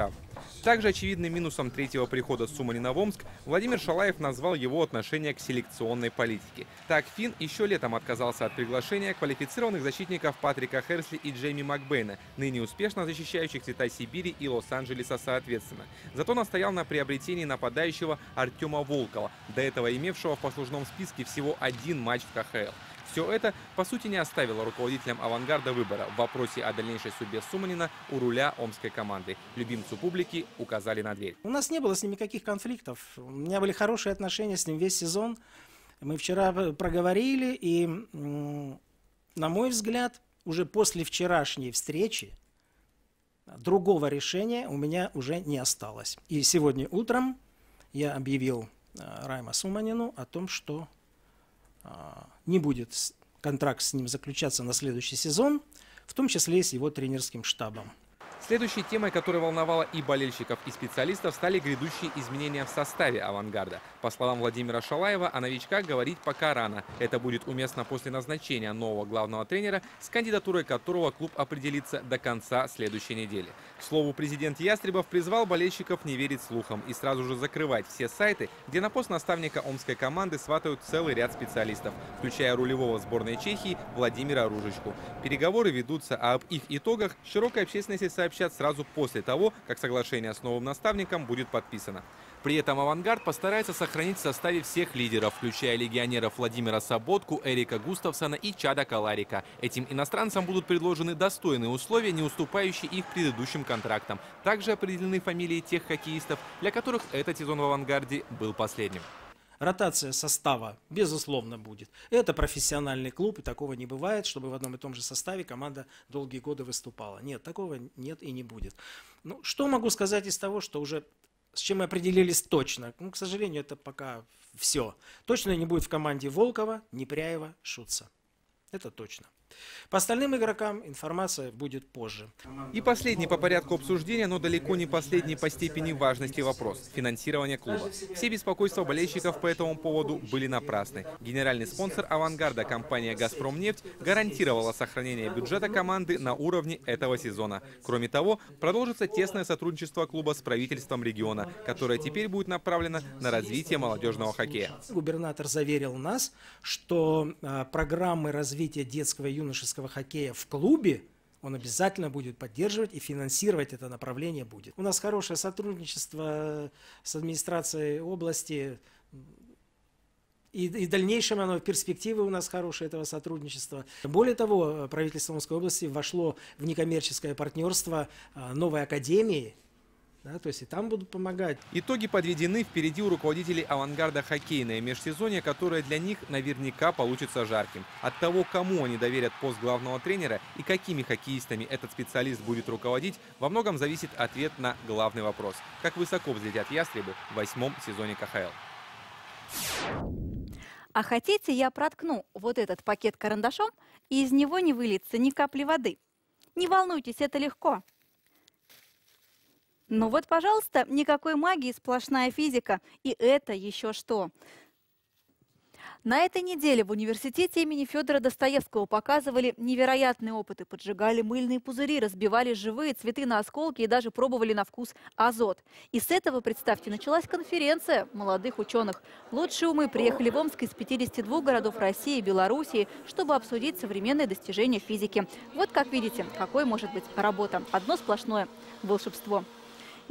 Также очевидным минусом третьего прихода Сумманина в Омск Владимир Шалаев назвал его отношение к селекционной политике. Так, финн еще летом отказался от приглашения квалифицированных защитников Патрика Херсли и Джейми Макбейна, ныне успешно защищающих цвета Сибири и Лос-Анджелеса соответственно. Зато настоял на приобретении нападающего Артема Волкова, до этого имевшего в послужном списке всего один матч в ка ха эл. Все это, по сути, не оставило руководителям «Авангарда» выбора в вопросе о дальнейшей судьбе Сумманина у руля омской команды. Любимцу публики указали на дверь. У нас не было с ним никаких конфликтов. У меня были хорошие отношения с ним весь сезон. Мы вчера проговорили, и, на мой взгляд, уже после вчерашней встречи другого решения у меня уже не осталось. И сегодня утром я объявил Райма Сумманину о том, что не будет контракт с ним заключаться на следующий сезон, в том числе и с его тренерским штабом. Следующей темой, которая волновала и болельщиков, и специалистов, стали грядущие изменения в составе «Авангарда». По словам Владимира Шалаева, о новичках говорить пока рано. Это будет уместно после назначения нового главного тренера, с кандидатурой которого клуб определится до конца следующей недели. К слову, президент «Ястребов» призвал болельщиков не верить слухам и сразу же закрывать все сайты, где на пост наставника омской команды сватают целый ряд специалистов, включая рулевого сборной Чехии Владимира Ружичку. Переговоры ведутся, а об их итогах широкой общественности сообщают сразу после того, как соглашение с новым наставником будет подписано. При этом «Авангард» постарается сохранить в составе всех лидеров, включая легионеров Владимира Саботку, Эрика Густавсона и Чада Каларика. Этим иностранцам будут предложены достойные условия, не уступающие их предыдущим контрактам. Также определены фамилии тех хоккеистов, для которых этот сезон в «Авангарде» был последним. Ротация состава, безусловно, будет. Это профессиональный клуб, и такого не бывает, чтобы в одном и том же составе команда долгие годы выступала. Нет, такого нет и не будет. Ну, что могу сказать из того, что уже с чем мы определились точно? Ну, к сожалению, это пока все. Точно не будет в команде Волкова, Непряева, Шутца. Это точно. По остальным игрокам информация будет позже. И последний по порядку обсуждения, но далеко не последний по степени важности вопрос – финансирование клуба. Все беспокойства болельщиков по этому поводу были напрасны. Генеральный спонсор «Авангарда» компания «Газпромнефть» гарантировала сохранение бюджета команды на уровне этого сезона. Кроме того, продолжится тесное сотрудничество клуба с правительством региона, которое теперь будет направлено на развитие молодежного хоккея. Губернатор заверил нас, что программы развития детского и юношеского хоккея в клубе он обязательно будет поддерживать, и финансировать это направление будет. У нас хорошее сотрудничество с администрацией области. И, и в дальнейшем оно, перспективы у нас хорошие этого сотрудничества. Более того, правительство Омской области вошло в некоммерческое партнерство новой академии, да, то есть и там будут помогать. Итоги подведены. Впереди у руководителей «Авангарда» хоккейное межсезонье, которое для них наверняка получится жарким. От того, кому они доверят пост главного тренера и какими хоккеистами этот специалист будет руководить, во многом зависит ответ на главный вопрос. Как высоко взлетят ястребы в восьмом сезоне ка ха эл. А хотите, я проткну вот этот пакет карандашом, и из него не выльется ни капли воды. Не волнуйтесь, это легко. Ну вот, пожалуйста, никакой магии, сплошная физика. И это еще что. На этой неделе в университете имени Федора Достоевского показывали невероятные опыты. Поджигали мыльные пузыри, разбивали живые цветы на осколки и даже пробовали на вкус азот. И с этого, представьте, началась конференция молодых ученых. Лучшие умы приехали в Омск из пятидесяти двух городов России и Белоруссии, чтобы обсудить современные достижения физики. Вот как видите, какой может быть работа. Одно сплошное волшебство.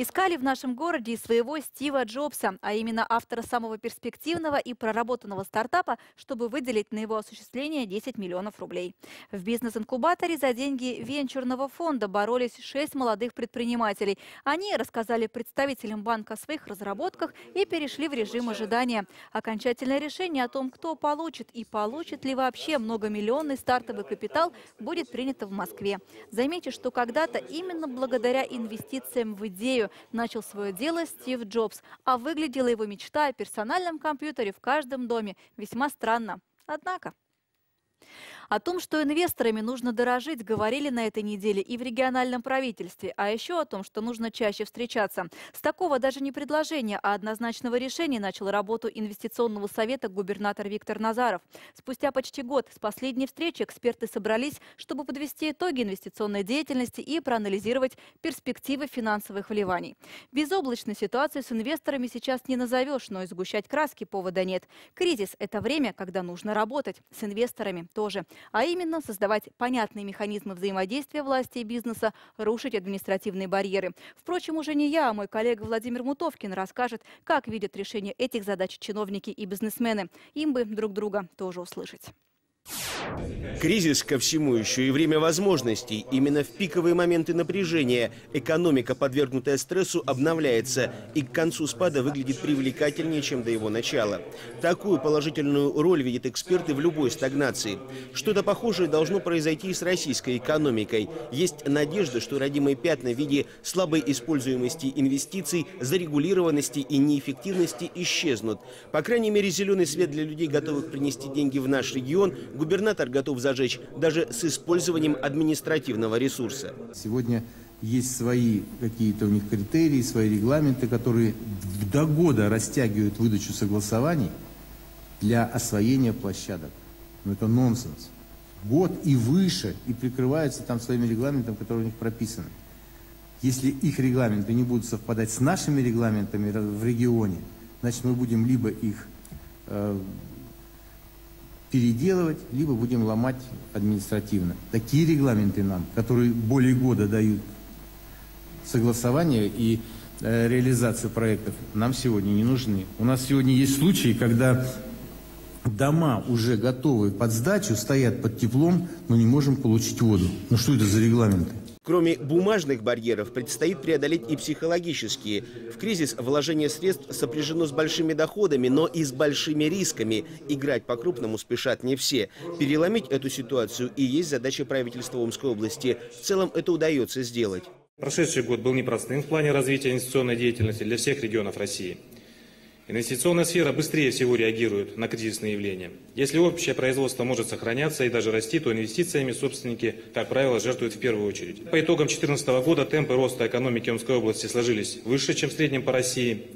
Искали в нашем городе своего Стива Джобса, а именно автора самого перспективного и проработанного стартапа, чтобы выделить на его осуществление десять миллионов рублей. В бизнес-инкубаторе за деньги венчурного фонда боролись шесть молодых предпринимателей. Они рассказали представителям банка о своих разработках и перешли в режим ожидания. Окончательное решение о том, кто получит и получит ли вообще многомиллионный стартовый капитал, будет принято в Москве. Заметьте, что когда-то именно благодаря инвестициям в идею начал свое дело Стив Джобс, а выглядела его мечта о персональном компьютере в каждом доме весьма странно. Однако... О том, что инвесторами нужно дорожить, говорили на этой неделе и в региональном правительстве. А еще о том, что нужно чаще встречаться. С такого даже не предложения, а однозначного решения начал работу инвестиционного совета губернатор Виктор Назаров. Спустя почти год с последней встречи эксперты собрались, чтобы подвести итоги инвестиционной деятельности и проанализировать перспективы финансовых вливаний. Безоблачной ситуацию с инвесторами сейчас не назовешь, но и сгущать краски повода нет. Кризис – это время, когда нужно работать с инвесторами. Тоже, а именно создавать понятные механизмы взаимодействия власти и бизнеса, рушить административные барьеры. Впрочем, уже не я, а мой коллега Владимир Мутовкин расскажет, как видят решение этих задач чиновники и бизнесмены. Им бы друг друга тоже услышать. Кризис ко всему еще и время возможностей. Именно в пиковые моменты напряжения экономика, подвергнутая стрессу, обновляется и к концу спада выглядит привлекательнее, чем до его начала. Такую положительную роль видят эксперты в любой стагнации. Что-то похожее должно произойти и с российской экономикой. Есть надежда, что родимые пятна в виде слабой используемости инвестиций, зарегулированности и неэффективности исчезнут. По крайней мере, зеленый свет для людей, готовых принести деньги в наш регион, губернатор готов зажечь даже с использованием административного ресурса. Сегодня есть свои какие-то у них критерии, свои регламенты, которые до года растягивают выдачу согласований для освоения площадок. Но это нонсенс. Год и выше, и прикрываются там своими регламентами, которые у них прописаны. Если их регламенты не будут совпадать с нашими регламентами в регионе, значит мы будем либо их... Э, переделывать, либо будем ломать административно. Такие регламенты нам, которые более года дают согласование и э, реализацию проектов, нам сегодня не нужны. У нас сегодня есть случаи, когда дома уже готовы под сдачу, стоят под теплом, но не можем получить воду. Ну что это за регламенты? Кроме бумажных барьеров, предстоит преодолеть и психологические. В кризис вложение средств сопряжено с большими доходами, но и с большими рисками. Играть по-крупному спешат не все. Переломить эту ситуацию и есть задача правительства Омской области. В целом это удается сделать. Прошедший год был непростым в плане развития инвестиционной деятельности для всех регионов России. Инвестиционная сфера быстрее всего реагирует на кризисные явления. Если общее производство может сохраняться и даже расти, то инвестициями собственники, как правило, жертвуют в первую очередь. По итогам две тысячи четырнадцатого года темпы роста экономики Омской области сложились выше, чем в среднем по России.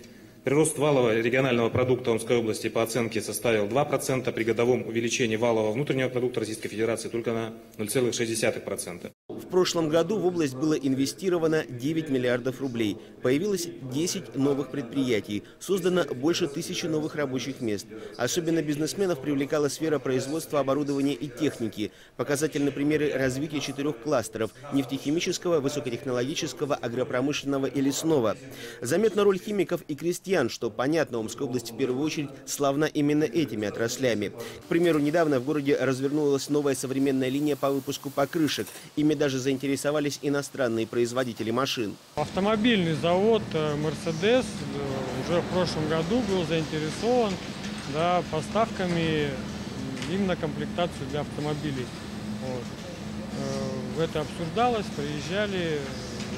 Прирост валового регионального продукта Омской области по оценке составил два процента при годовом увеличении валового внутреннего продукта Российской Федерации только на ноль целых шесть десятых процента. В прошлом году в область было инвестировано девять миллиардов рублей. Появилось десять новых предприятий. Создано больше тысячи новых рабочих мест. Особенно бизнесменов привлекала сфера производства оборудования и техники. Показательны примеры развития четырех кластеров – нефтехимического, высокотехнологического, агропромышленного и лесного. Заметна роль химиков и крестьян, что, понятно, Омская область в первую очередь славна именно этими отраслями. К примеру, недавно в городе развернулась новая современная линия по выпуску покрышек. Ими даже заинтересовались иностранные производители машин. Автомобильный завод «Мерседес» уже в прошлом году был заинтересован да, поставками именно комплектацию для автомобилей. Вот. Это обсуждалось, приезжали,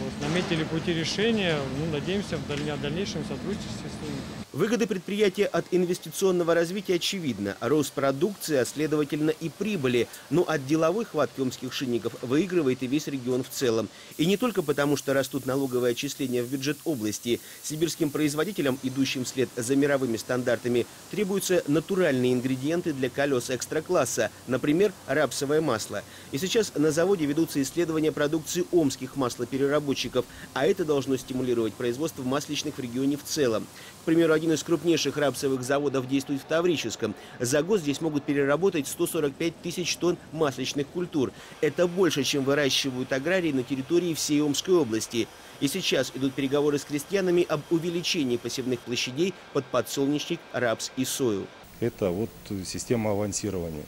вот, наметили пути решения. Ну, надеемся, в дальнейшем сотрудничестве с ними. Выгоды предприятия от инвестиционного развития очевидна. Рост продукции, а следовательно и прибыли. Но от деловой хватки омских шинников выигрывает и весь регион в целом. И не только потому, что растут налоговые отчисления в бюджет области. Сибирским производителям, идущим вслед за мировыми стандартами, требуются натуральные ингредиенты для колес экстракласса, например, рапсовое масло. И сейчас на заводе ведутся исследования продукции омских маслопереработчиков. А это должно стимулировать производство масличных в регионе в целом. К примеру, один из крупнейших рапсовых заводов действует в Таврическом. За год здесь могут переработать сто сорок пять тысяч тонн масличных культур. Это больше, чем выращивают аграрии на территории всей Омской области. И сейчас идут переговоры с крестьянами об увеличении посевных площадей под подсолнечник, рапс и сою. Это вот система авансирования.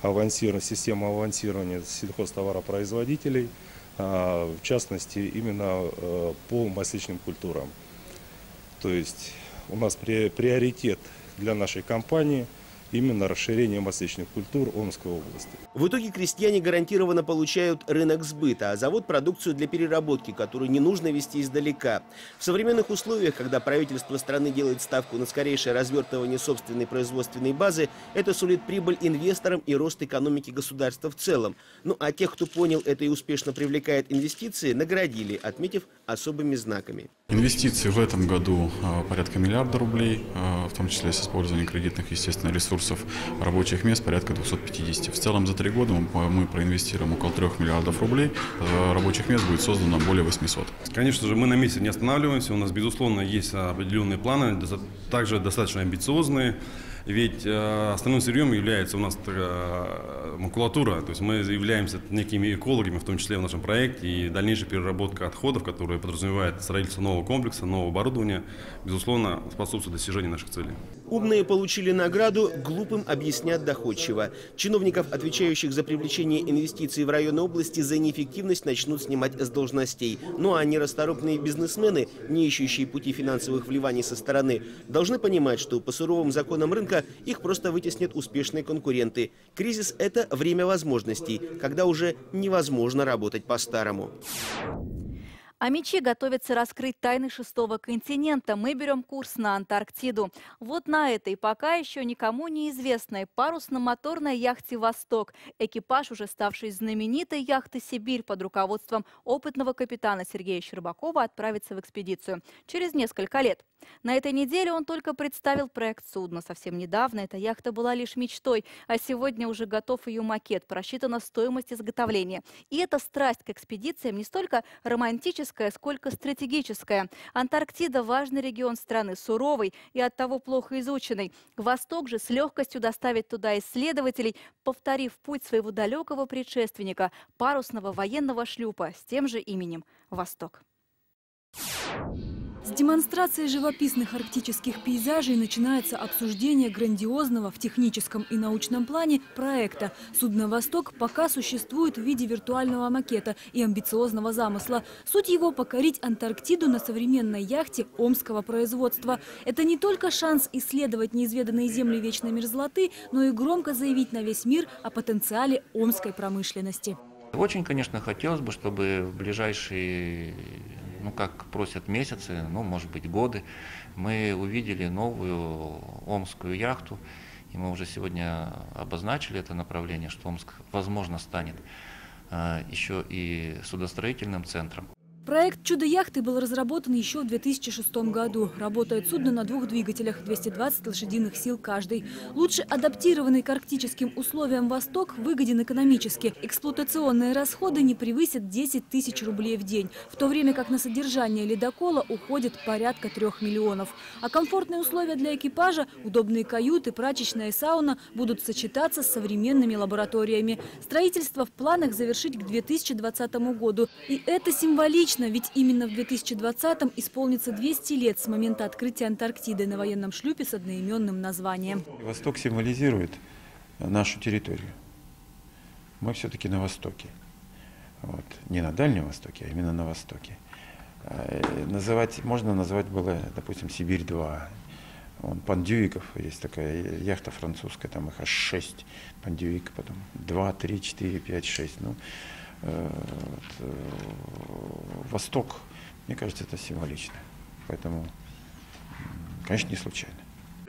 Авансир... Система авансирования сельхозтоваропроизводителей, в частности, именно по масличным культурам. То есть у нас приоритет для нашей компании именно расширение масличных культур Омской области. В итоге крестьяне гарантированно получают рынок сбыта, а завод – продукцию для переработки, которую не нужно везти издалека. В современных условиях, когда правительство страны делает ставку на скорейшее развертывание собственной производственной базы, это сулит прибыль инвесторам и рост экономики государства в целом. Ну а тех, кто понял это и успешно привлекает инвестиции, наградили, отметив особыми знаками. Инвестиции в этом году порядка миллиарда рублей, в том числе с использованием кредитных, естественно, ресурсов, рабочих мест порядка двухсот пятидесяти. В целом за три года мы проинвестируем около трёх миллиардов рублей, рабочих мест будет создано более восьмисот. Конечно же, мы на месте не останавливаемся, у нас, безусловно, есть определенные планы, также достаточно амбициозные. Ведь основным сырьем является у нас макулатура, то есть мы являемся некими экологами, в том числе в нашем проекте, и дальнейшая переработка отходов, которая подразумевает строительство нового комплекса, нового оборудования, безусловно, способствует достижению наших целей. Умные получили награду, глупым объяснят доходчиво. Чиновников, отвечающих за привлечение инвестиций в районы области, за неэффективность начнут снимать с должностей. Ну а нерасторопные бизнесмены, не ищущие пути финансовых вливаний со стороны, должны понимать, что по суровым законам рынка их просто вытеснят успешные конкуренты. Кризис – это время возможностей, когда уже невозможно работать по-старому. А мечи готовятся раскрыть тайны шестого континента. Мы берем курс на Антарктиду. Вот на этой пока еще никому неизвестной парусно-моторной яхте «Восток» экипаж уже ставший знаменитой яхты «Сибирь» под руководством опытного капитана Сергея Щербакова отправится в экспедицию через несколько лет. На этой неделе он только представил проект судна. Совсем недавно эта яхта была лишь мечтой, а сегодня уже готов ее макет, просчитана стоимость изготовления. И эта страсть к экспедициям не столько романтическая, сколько стратегическая. Антарктида – важный регион страны, суровый и оттого плохо изученный. Восток же с легкостью доставит туда исследователей, повторив путь своего далекого предшественника – парусного военного шлюпа с тем же именем «Восток». С демонстрации живописных арктических пейзажей начинается обсуждение грандиозного в техническом и научном плане проекта. Судно «Восток» пока существует в виде виртуального макета и амбициозного замысла. Суть его – покорить Антарктиду на современной яхте омского производства. Это не только шанс исследовать неизведанные земли вечной мерзлоты, но и громко заявить на весь мир о потенциале омской промышленности. Очень, конечно, хотелось бы, чтобы в ближайшие, ну, как просят, месяцы, ну, может быть, годы, мы увидели новую омскую яхту. И мы уже сегодня обозначили это направление, что Омск, возможно, станет э, еще и судостроительным центром. Проект «Чудо-яхты» был разработан еще в две тысячи шестом году. Работает судно на двух двигателях, двести двадцать лошадиных сил каждый. Лучше адаптированный к арктическим условиям «Восток» выгоден экономически. Эксплуатационные расходы не превысят десять тысяч рублей в день, в то время как на содержание ледокола уходит порядка трёх миллионов. А комфортные условия для экипажа, удобные каюты, прачечная и сауна будут сочетаться с современными лабораториями. Строительство в планах завершить к две тысячи двадцатому году. И это символично. Ведь именно в две тысячи двадцатом исполнится двести лет с момента открытия Антарктиды на военном шлюпе с одноименным названием. Восток символизирует нашу территорию. Мы все-таки на Востоке. Вот. Не на Дальнем Востоке, а именно на Востоке. Называть, можно назвать было, допустим, Сибирь-два. Пандюиков, есть такая яхта французская, там их аж шесть. Пандюик, потом два, три, четыре, пять, шесть. Ну, Восток, мне кажется, это символично. Поэтому, конечно, не случайно.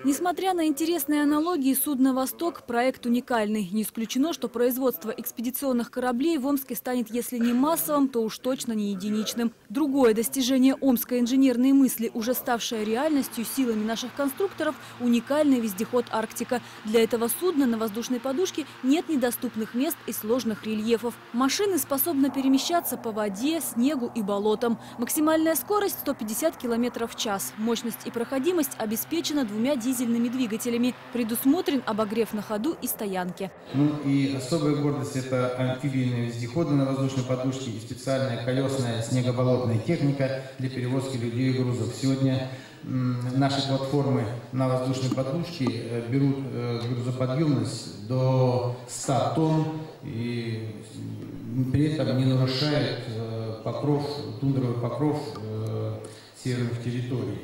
Несмотря на интересные аналогии, судно «Восток» – проект уникальный. Не исключено, что производство экспедиционных кораблей в Омске станет, если не массовым, то уж точно не единичным. Другое достижение омской инженерной мысли, уже ставшее реальностью силами наших конструкторов – уникальный вездеход «Арктика». Для этого судна на воздушной подушке нет недоступных мест и сложных рельефов. Машины способны перемещаться по воде, снегу и болотам. Максимальная скорость – сто пятьдесят километров в час. Мощность и проходимость обеспечена двумя дизельными. дизельными двигателями. Предусмотрен обогрев на ходу и стоянки. Ну и особая гордость – это амфибийные вездеходы на воздушной подушке и специальная колесная снегоболотная техника для перевозки людей и грузов. Сегодня наши платформы на воздушной подушке берут грузоподъемность до ста тонн и при этом не нарушают покров, тундровый покров северных территорий.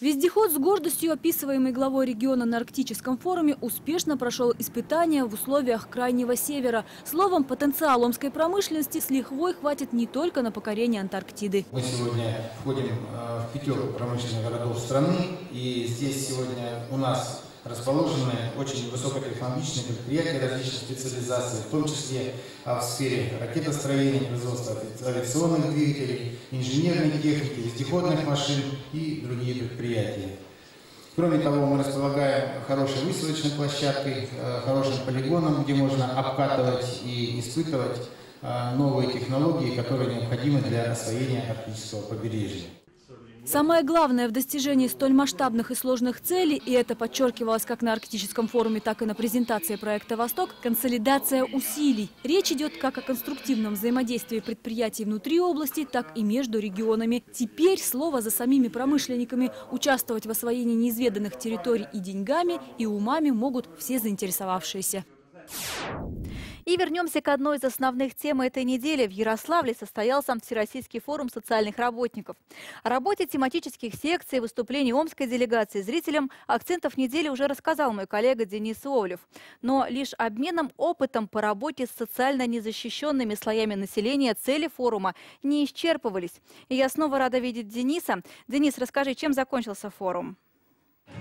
Вездеход, с гордостью описываемый главой региона на Арктическом форуме, успешно прошел испытания в условиях Крайнего Севера. Словом, потенциал омской промышленности с лихвой хватит не только на покорение Антарктиды. Мы сегодня входим в пятерку промышленных городов страны. И здесь сегодня у нас расположены очень высокотехнологичные предприятия различных специализаций, в том числе в сфере ракетостроения, производства авиационных двигателей, инженерной техники, вездеходных машин и другие предприятия. Кроме того, мы располагаем хорошей высадочной площадкой, хорошим полигоном, где можно обкатывать и испытывать новые технологии, которые необходимы для освоения арктического побережья. Самое главное в достижении столь масштабных и сложных целей, и это подчеркивалось как на Арктическом форуме, так и на презентации проекта «Восток» – консолидация усилий. Речь идет как о конструктивном взаимодействии предприятий внутри области, так и между регионами. Теперь слово за самими промышленниками. Участвовать в освоении неизведанных территорий и деньгами, и умами могут все заинтересовавшиеся. И вернемся к одной из основных тем этой недели. В Ярославле состоялся Всероссийский форум социальных работников. О работе тематических секций, выступлении омской делегации зрителям акцентов недели уже рассказал мой коллега Денис Овлев. Но лишь обменом опытом по работе с социально незащищенными слоями населения цели форума не исчерпывались. И я снова рада видеть Дениса. Денис, расскажи, чем закончился форум?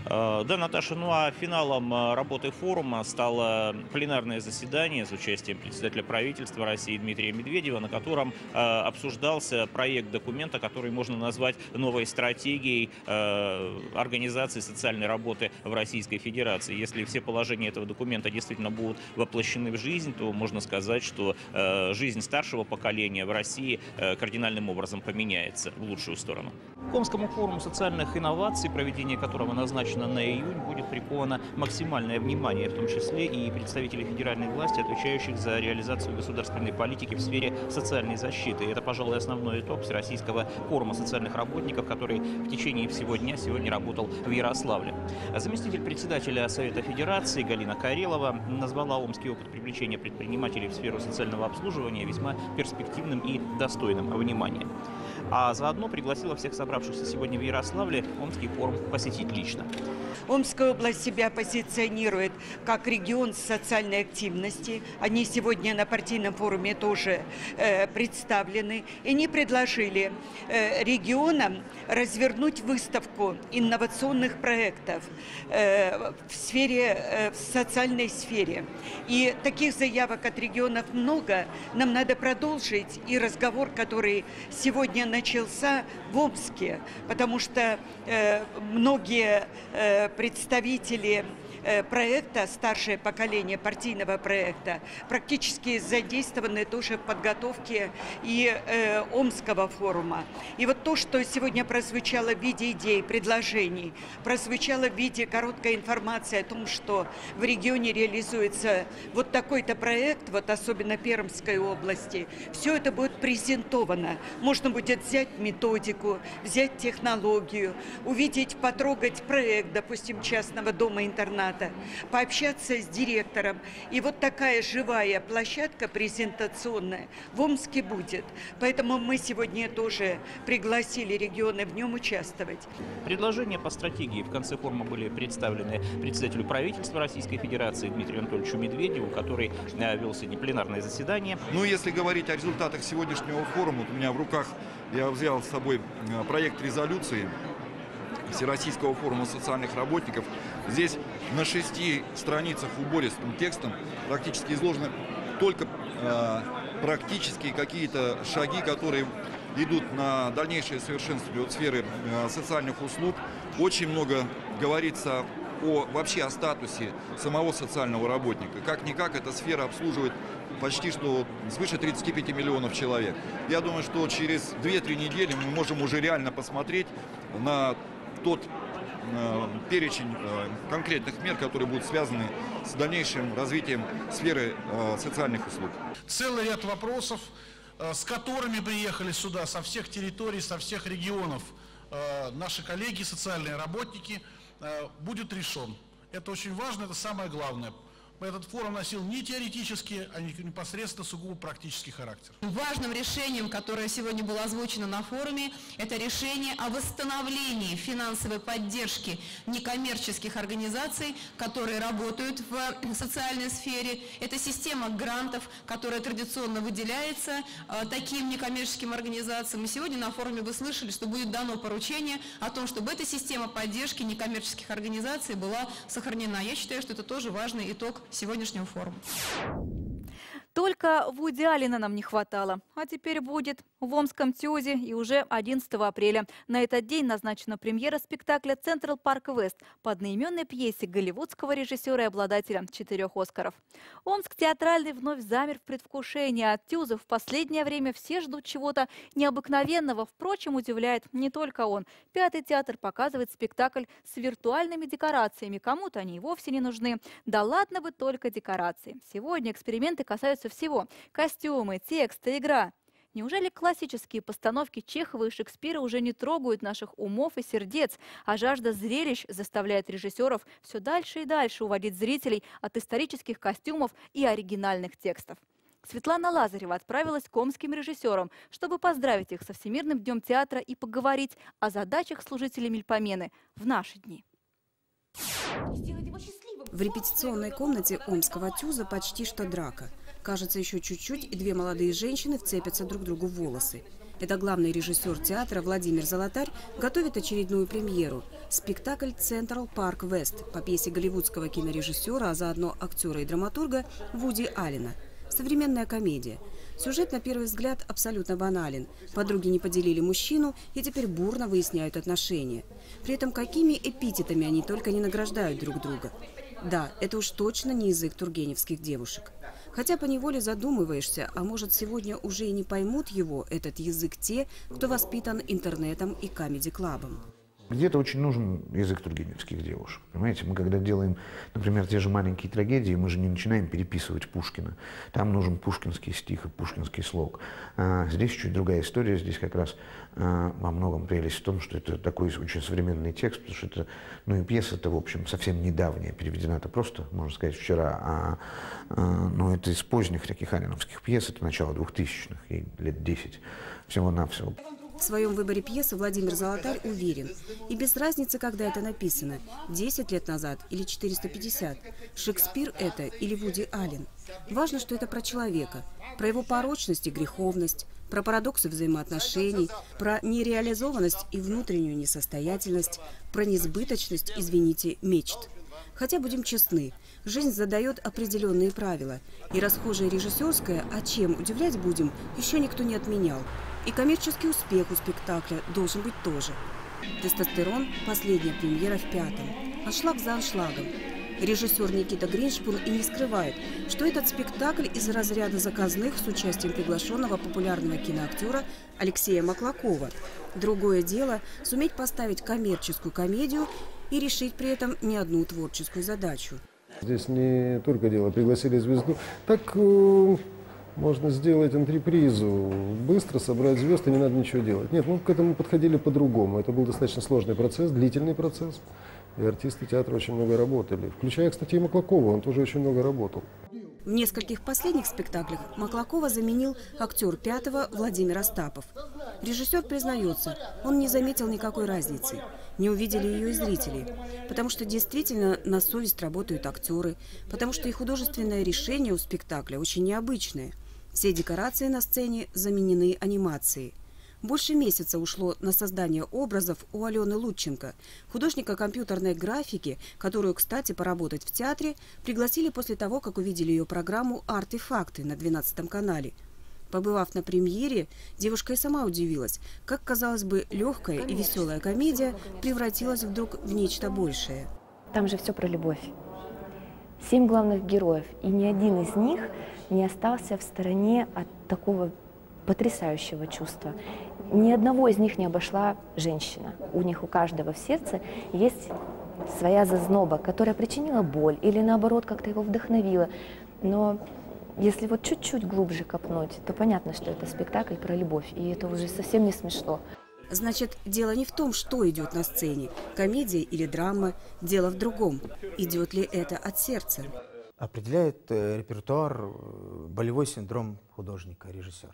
Да, Наташа, ну а финалом работы форума стало пленарное заседание с участием председателя правительства России Дмитрия Медведева, на котором обсуждался проект документа, который можно назвать новой стратегией организации социальной работы в Российской Федерации. Если все положения этого документа действительно будут воплощены в жизнь, то можно сказать, что жизнь старшего поколения в России кардинальным образом поменяется в лучшую сторону. К Омскому форуму социальных инноваций, проведение которого назначено на июнь, будет приковано максимальное внимание, в том числе и представителей федеральной власти, отвечающих за реализацию государственной политики в сфере социальной защиты. Это, пожалуй, основной итог Всероссийского форума социальных работников, который в течение всего дня сегодня работал в Ярославле. Заместитель председателя Совета Федерации Галина Карелова назвала омский опыт привлечения предпринимателей в сферу социального обслуживания весьма перспективным и достойным внимания. А заодно пригласила всех собравшихся сегодня в Ярославле омский форум посетить лично. Омская область себя позиционирует как регион социальной активности. Они сегодня на партийном форуме тоже э, представлены. И они предложили э, регионам развернуть выставку инновационных проектов э, в сфере, э, в социальной сфере. И таких заявок от регионов много. Нам надо продолжить и разговор, который сегодня начался в Омске, потому что э, многие э, представители проекта, старшее поколение партийного проекта, практически задействованы тоже в подготовке и э, Омского форума. И вот то, что сегодня прозвучало в виде идей, предложений, прозвучало в виде короткой информации о том, что в регионе реализуется вот такой-то проект, вот особенно Пермской области, все это будет презентовано. Можно будет взять методику, взять технологию, увидеть, потрогать проект, допустим, частного дома-интерната, пообщаться с директором. И вот такая живая площадка презентационная в Омске будет. Поэтому мы сегодня тоже пригласили регионы в нем участвовать. Предложения по стратегии в конце форума были представлены председателю правительства Российской Федерации Дмитрию Анатольевичу Медведеву, который вел сегодня пленарное заседание. Ну, если говорить о результатах сегодняшнего форума, вот у меня в руках, я взял с собой проект резолюции Всероссийского форума социальных работников. Здесь на шести страницах убористым текстом практически изложены только э, практические какие-то шаги, которые идут на дальнейшее совершенствование сферы э, социальных услуг. Очень много говорится о, вообще о статусе самого социального работника. Как-никак эта сфера обслуживает почти что свыше тридцати пяти миллионов человек. Я думаю, что через две-три недели мы можем уже реально посмотреть на тот э, перечень э, конкретных мер, которые будут связаны с дальнейшим развитием сферы э, социальных услуг. Целый ряд вопросов, э, с которыми приехали сюда со всех территорий, со всех регионов э, наши коллеги, социальные работники, э, будет решен. Это очень важно, это самое главное. Этот форум носил не теоретический, а непосредственно сугубо практический характер. Важным решением, которое сегодня было озвучено на форуме, это решение о восстановлении финансовой поддержки некоммерческих организаций, которые работают в социальной сфере. Это система грантов, которая традиционно выделяется таким некоммерческим организациям. И сегодня на форуме вы слышали, что будет дано поручение о том, чтобы эта система поддержки некоммерческих организаций была сохранена. Я считаю, что это тоже важный итог сегодняшнего форума. Только Вуди Аллена нам не хватало. А теперь будет в Омском ТЮЗе и уже одиннадцатого апреля. На этот день назначена премьера спектакля «Централ Парк Вест» по одноименной пьесе голливудского режиссера и обладателя четырех «Оскаров». Омск театральный вновь замер в предвкушении. От ТЮЗа в последнее время все ждут чего-то необыкновенного. Впрочем, удивляет не только он. Пятый театр показывает спектакль с виртуальными декорациями. Кому-то они и вовсе не нужны. Да ладно бы только декорации. Сегодня эксперименты касаются всего. Костюмы, тексты, игра. Неужели классические постановки Чехова и Шекспира уже не трогают наших умов и сердец, а жажда зрелищ заставляет режиссеров все дальше и дальше уводить зрителей от исторических костюмов и оригинальных текстов? Светлана Лазарева отправилась к омским режиссерам, чтобы поздравить их со Всемирным днем театра и поговорить о задачах служителей Мельпомены в наши дни. В репетиционной комнате Омского ТЮЗа почти что драка. Кажется, еще чуть-чуть, и две молодые женщины вцепятся друг другу в волосы. Это главный режиссер театра Владимир Золотарь готовит очередную премьеру. Спектакль «Централ Парк Вест» по пьесе голливудского кинорежиссера, а заодно актера и драматурга Вуди Аллена. Современная комедия. Сюжет, на первый взгляд, абсолютно банален. Подруги не поделили мужчину и теперь бурно выясняют отношения. При этом какими эпитетами они только не награждают друг друга. Да, это уж точно не язык тургеневских девушек. Хотя поневоле задумываешься, а может сегодня уже и не поймут его, этот язык, те, кто воспитан интернетом и камеди-клабом. Где-то очень нужен язык тургеневских девушек. Понимаете, мы когда делаем, например, те же маленькие трагедии, мы же не начинаем переписывать Пушкина. Там нужен пушкинский стих и пушкинский слог. А здесь чуть другая история. Здесь как раз а, во многом прелесть в том, что это такой очень современный текст, потому что это, ну и пьеса-то, в общем, совсем недавняя, переведена-то просто, можно сказать, вчера. А, а, ну, это из поздних таких алленовских пьес, это начало двухтысячных, ей лет десять всего-навсего. В своем выборе пьесы Владимир Золотарь уверен. И без разницы, когда это написано – десять лет назад или четыреста пятьдесят. Шекспир это или Вуди Аллен. Важно, что это про человека, про его порочность и греховность, про парадоксы взаимоотношений, про нереализованность и внутреннюю несостоятельность, про несбыточность, извините, мечт. Хотя, будем честны, жизнь задает определенные правила. И расхожее режиссерское, а чем удивлять будем, еще никто не отменял. И коммерческий успех у спектакля должен быть тоже. «Тестостерон» – последняя премьера в пятом. Аншлаг за аншлагом. Режиссер Никита Гриншпун и не скрывает, что этот спектакль из разряда заказных с участием приглашенного популярного киноактера Алексея Маклакова. Другое дело – суметь поставить коммерческую комедию и решить при этом не одну творческую задачу. Здесь не только дело, пригласили звезду. Так э, можно сделать антрепризу, быстро собрать звезд, и не надо ничего делать. Нет, мы к этому подходили по-другому. Это был достаточно сложный процесс, длительный процесс. И артисты театра очень много работали. Включая, кстати, и Маклакова, он тоже очень много работал. В нескольких последних спектаклях Маклакова заменил актер пятого Владимир Остапов. Режиссер признается, он не заметил никакой разницы. Не увидели ее и зрители. Потому что действительно на совесть работают актеры. Потому что и художественное решение у спектакля очень необычное. Все декорации на сцене заменены анимацией. Больше месяца ушло на создание образов у Алены Лутченко, художника компьютерной графики, которую, кстати, поработать в театре пригласили после того, как увидели ее программу «Артефакты» на двенадцатом канале. Побывав на премьере, девушка и сама удивилась, как, казалось бы, легкая и веселая комедия превратилась вдруг в нечто большее. Там же все про любовь. Семь главных героев, и ни один из них не остался в стороне от такого потрясающего чувства. Ни одного из них не обошла женщина. У них у каждого в сердце есть своя зазноба, которая причинила боль или наоборот как-то его вдохновила. Но если вот чуть-чуть глубже копнуть, то понятно, что это спектакль про любовь, и это уже совсем не смешно. Значит, дело не в том, что идет на сцене, комедия или драма, дело в другом. Идет ли это от сердца? Определяет репертуар болевой синдром художника, режиссера.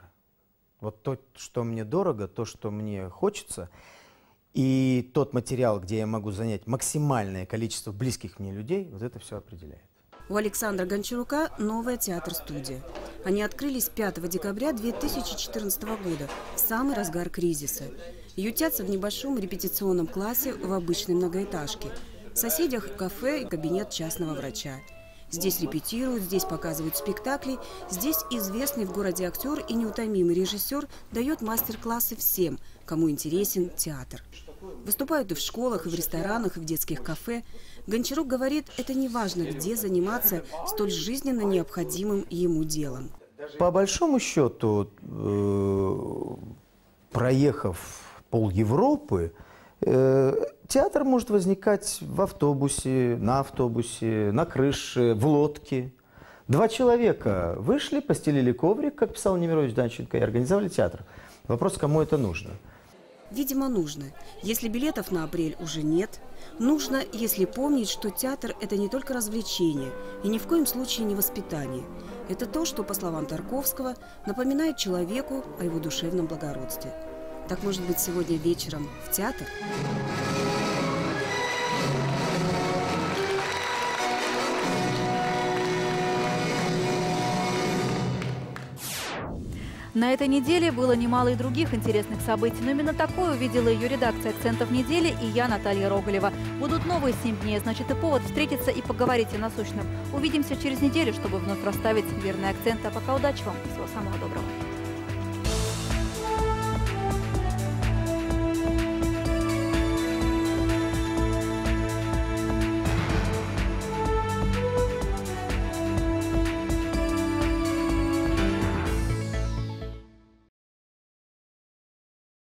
Вот то, что мне дорого, то, что мне хочется, и тот материал, где я могу занять максимальное количество близких мне людей, вот это все определяет. У Александра Гончарука новая театр-студия. Они открылись пятого декабря две тысячи четырнадцатого года, в самый разгар кризиса. Ютятся в небольшом репетиционном классе в обычной многоэтажке. В соседях кафе и кабинет частного врача. Здесь репетируют, здесь показывают спектакли, здесь известный в городе актер и неутомимый режиссер дает мастер-классы всем, кому интересен театр. Выступают и в школах, и в ресторанах, и в детских кафе. Гончарук говорит, это не важно, где заниматься столь жизненно необходимым ему делом. По большому счету, проехав пол Европы, театр может возникать в автобусе, на автобусе, на крыше, в лодке. Два человека вышли, постелили коврик, как писал Немирович Данченко, и организовали театр. Вопрос, кому это нужно? Видимо, нужно. Если билетов на апрель уже нет, нужно, если помнить, что театр – это не только развлечение и ни в коем случае не воспитание. Это то, что, по словам Тарковского, напоминает человеку о его душевном благородстве. Так, может быть, сегодня вечером в театр? На этой неделе было немало и других интересных событий, но именно такое увидела ее редакция «Акцентов недели» и я, Наталья Роглева. Будут новые семь дней, значит и повод встретиться и поговорить о насущном. Увидимся через неделю, чтобы вновь расставить верные акценты. А пока удачи вам, всего самого доброго.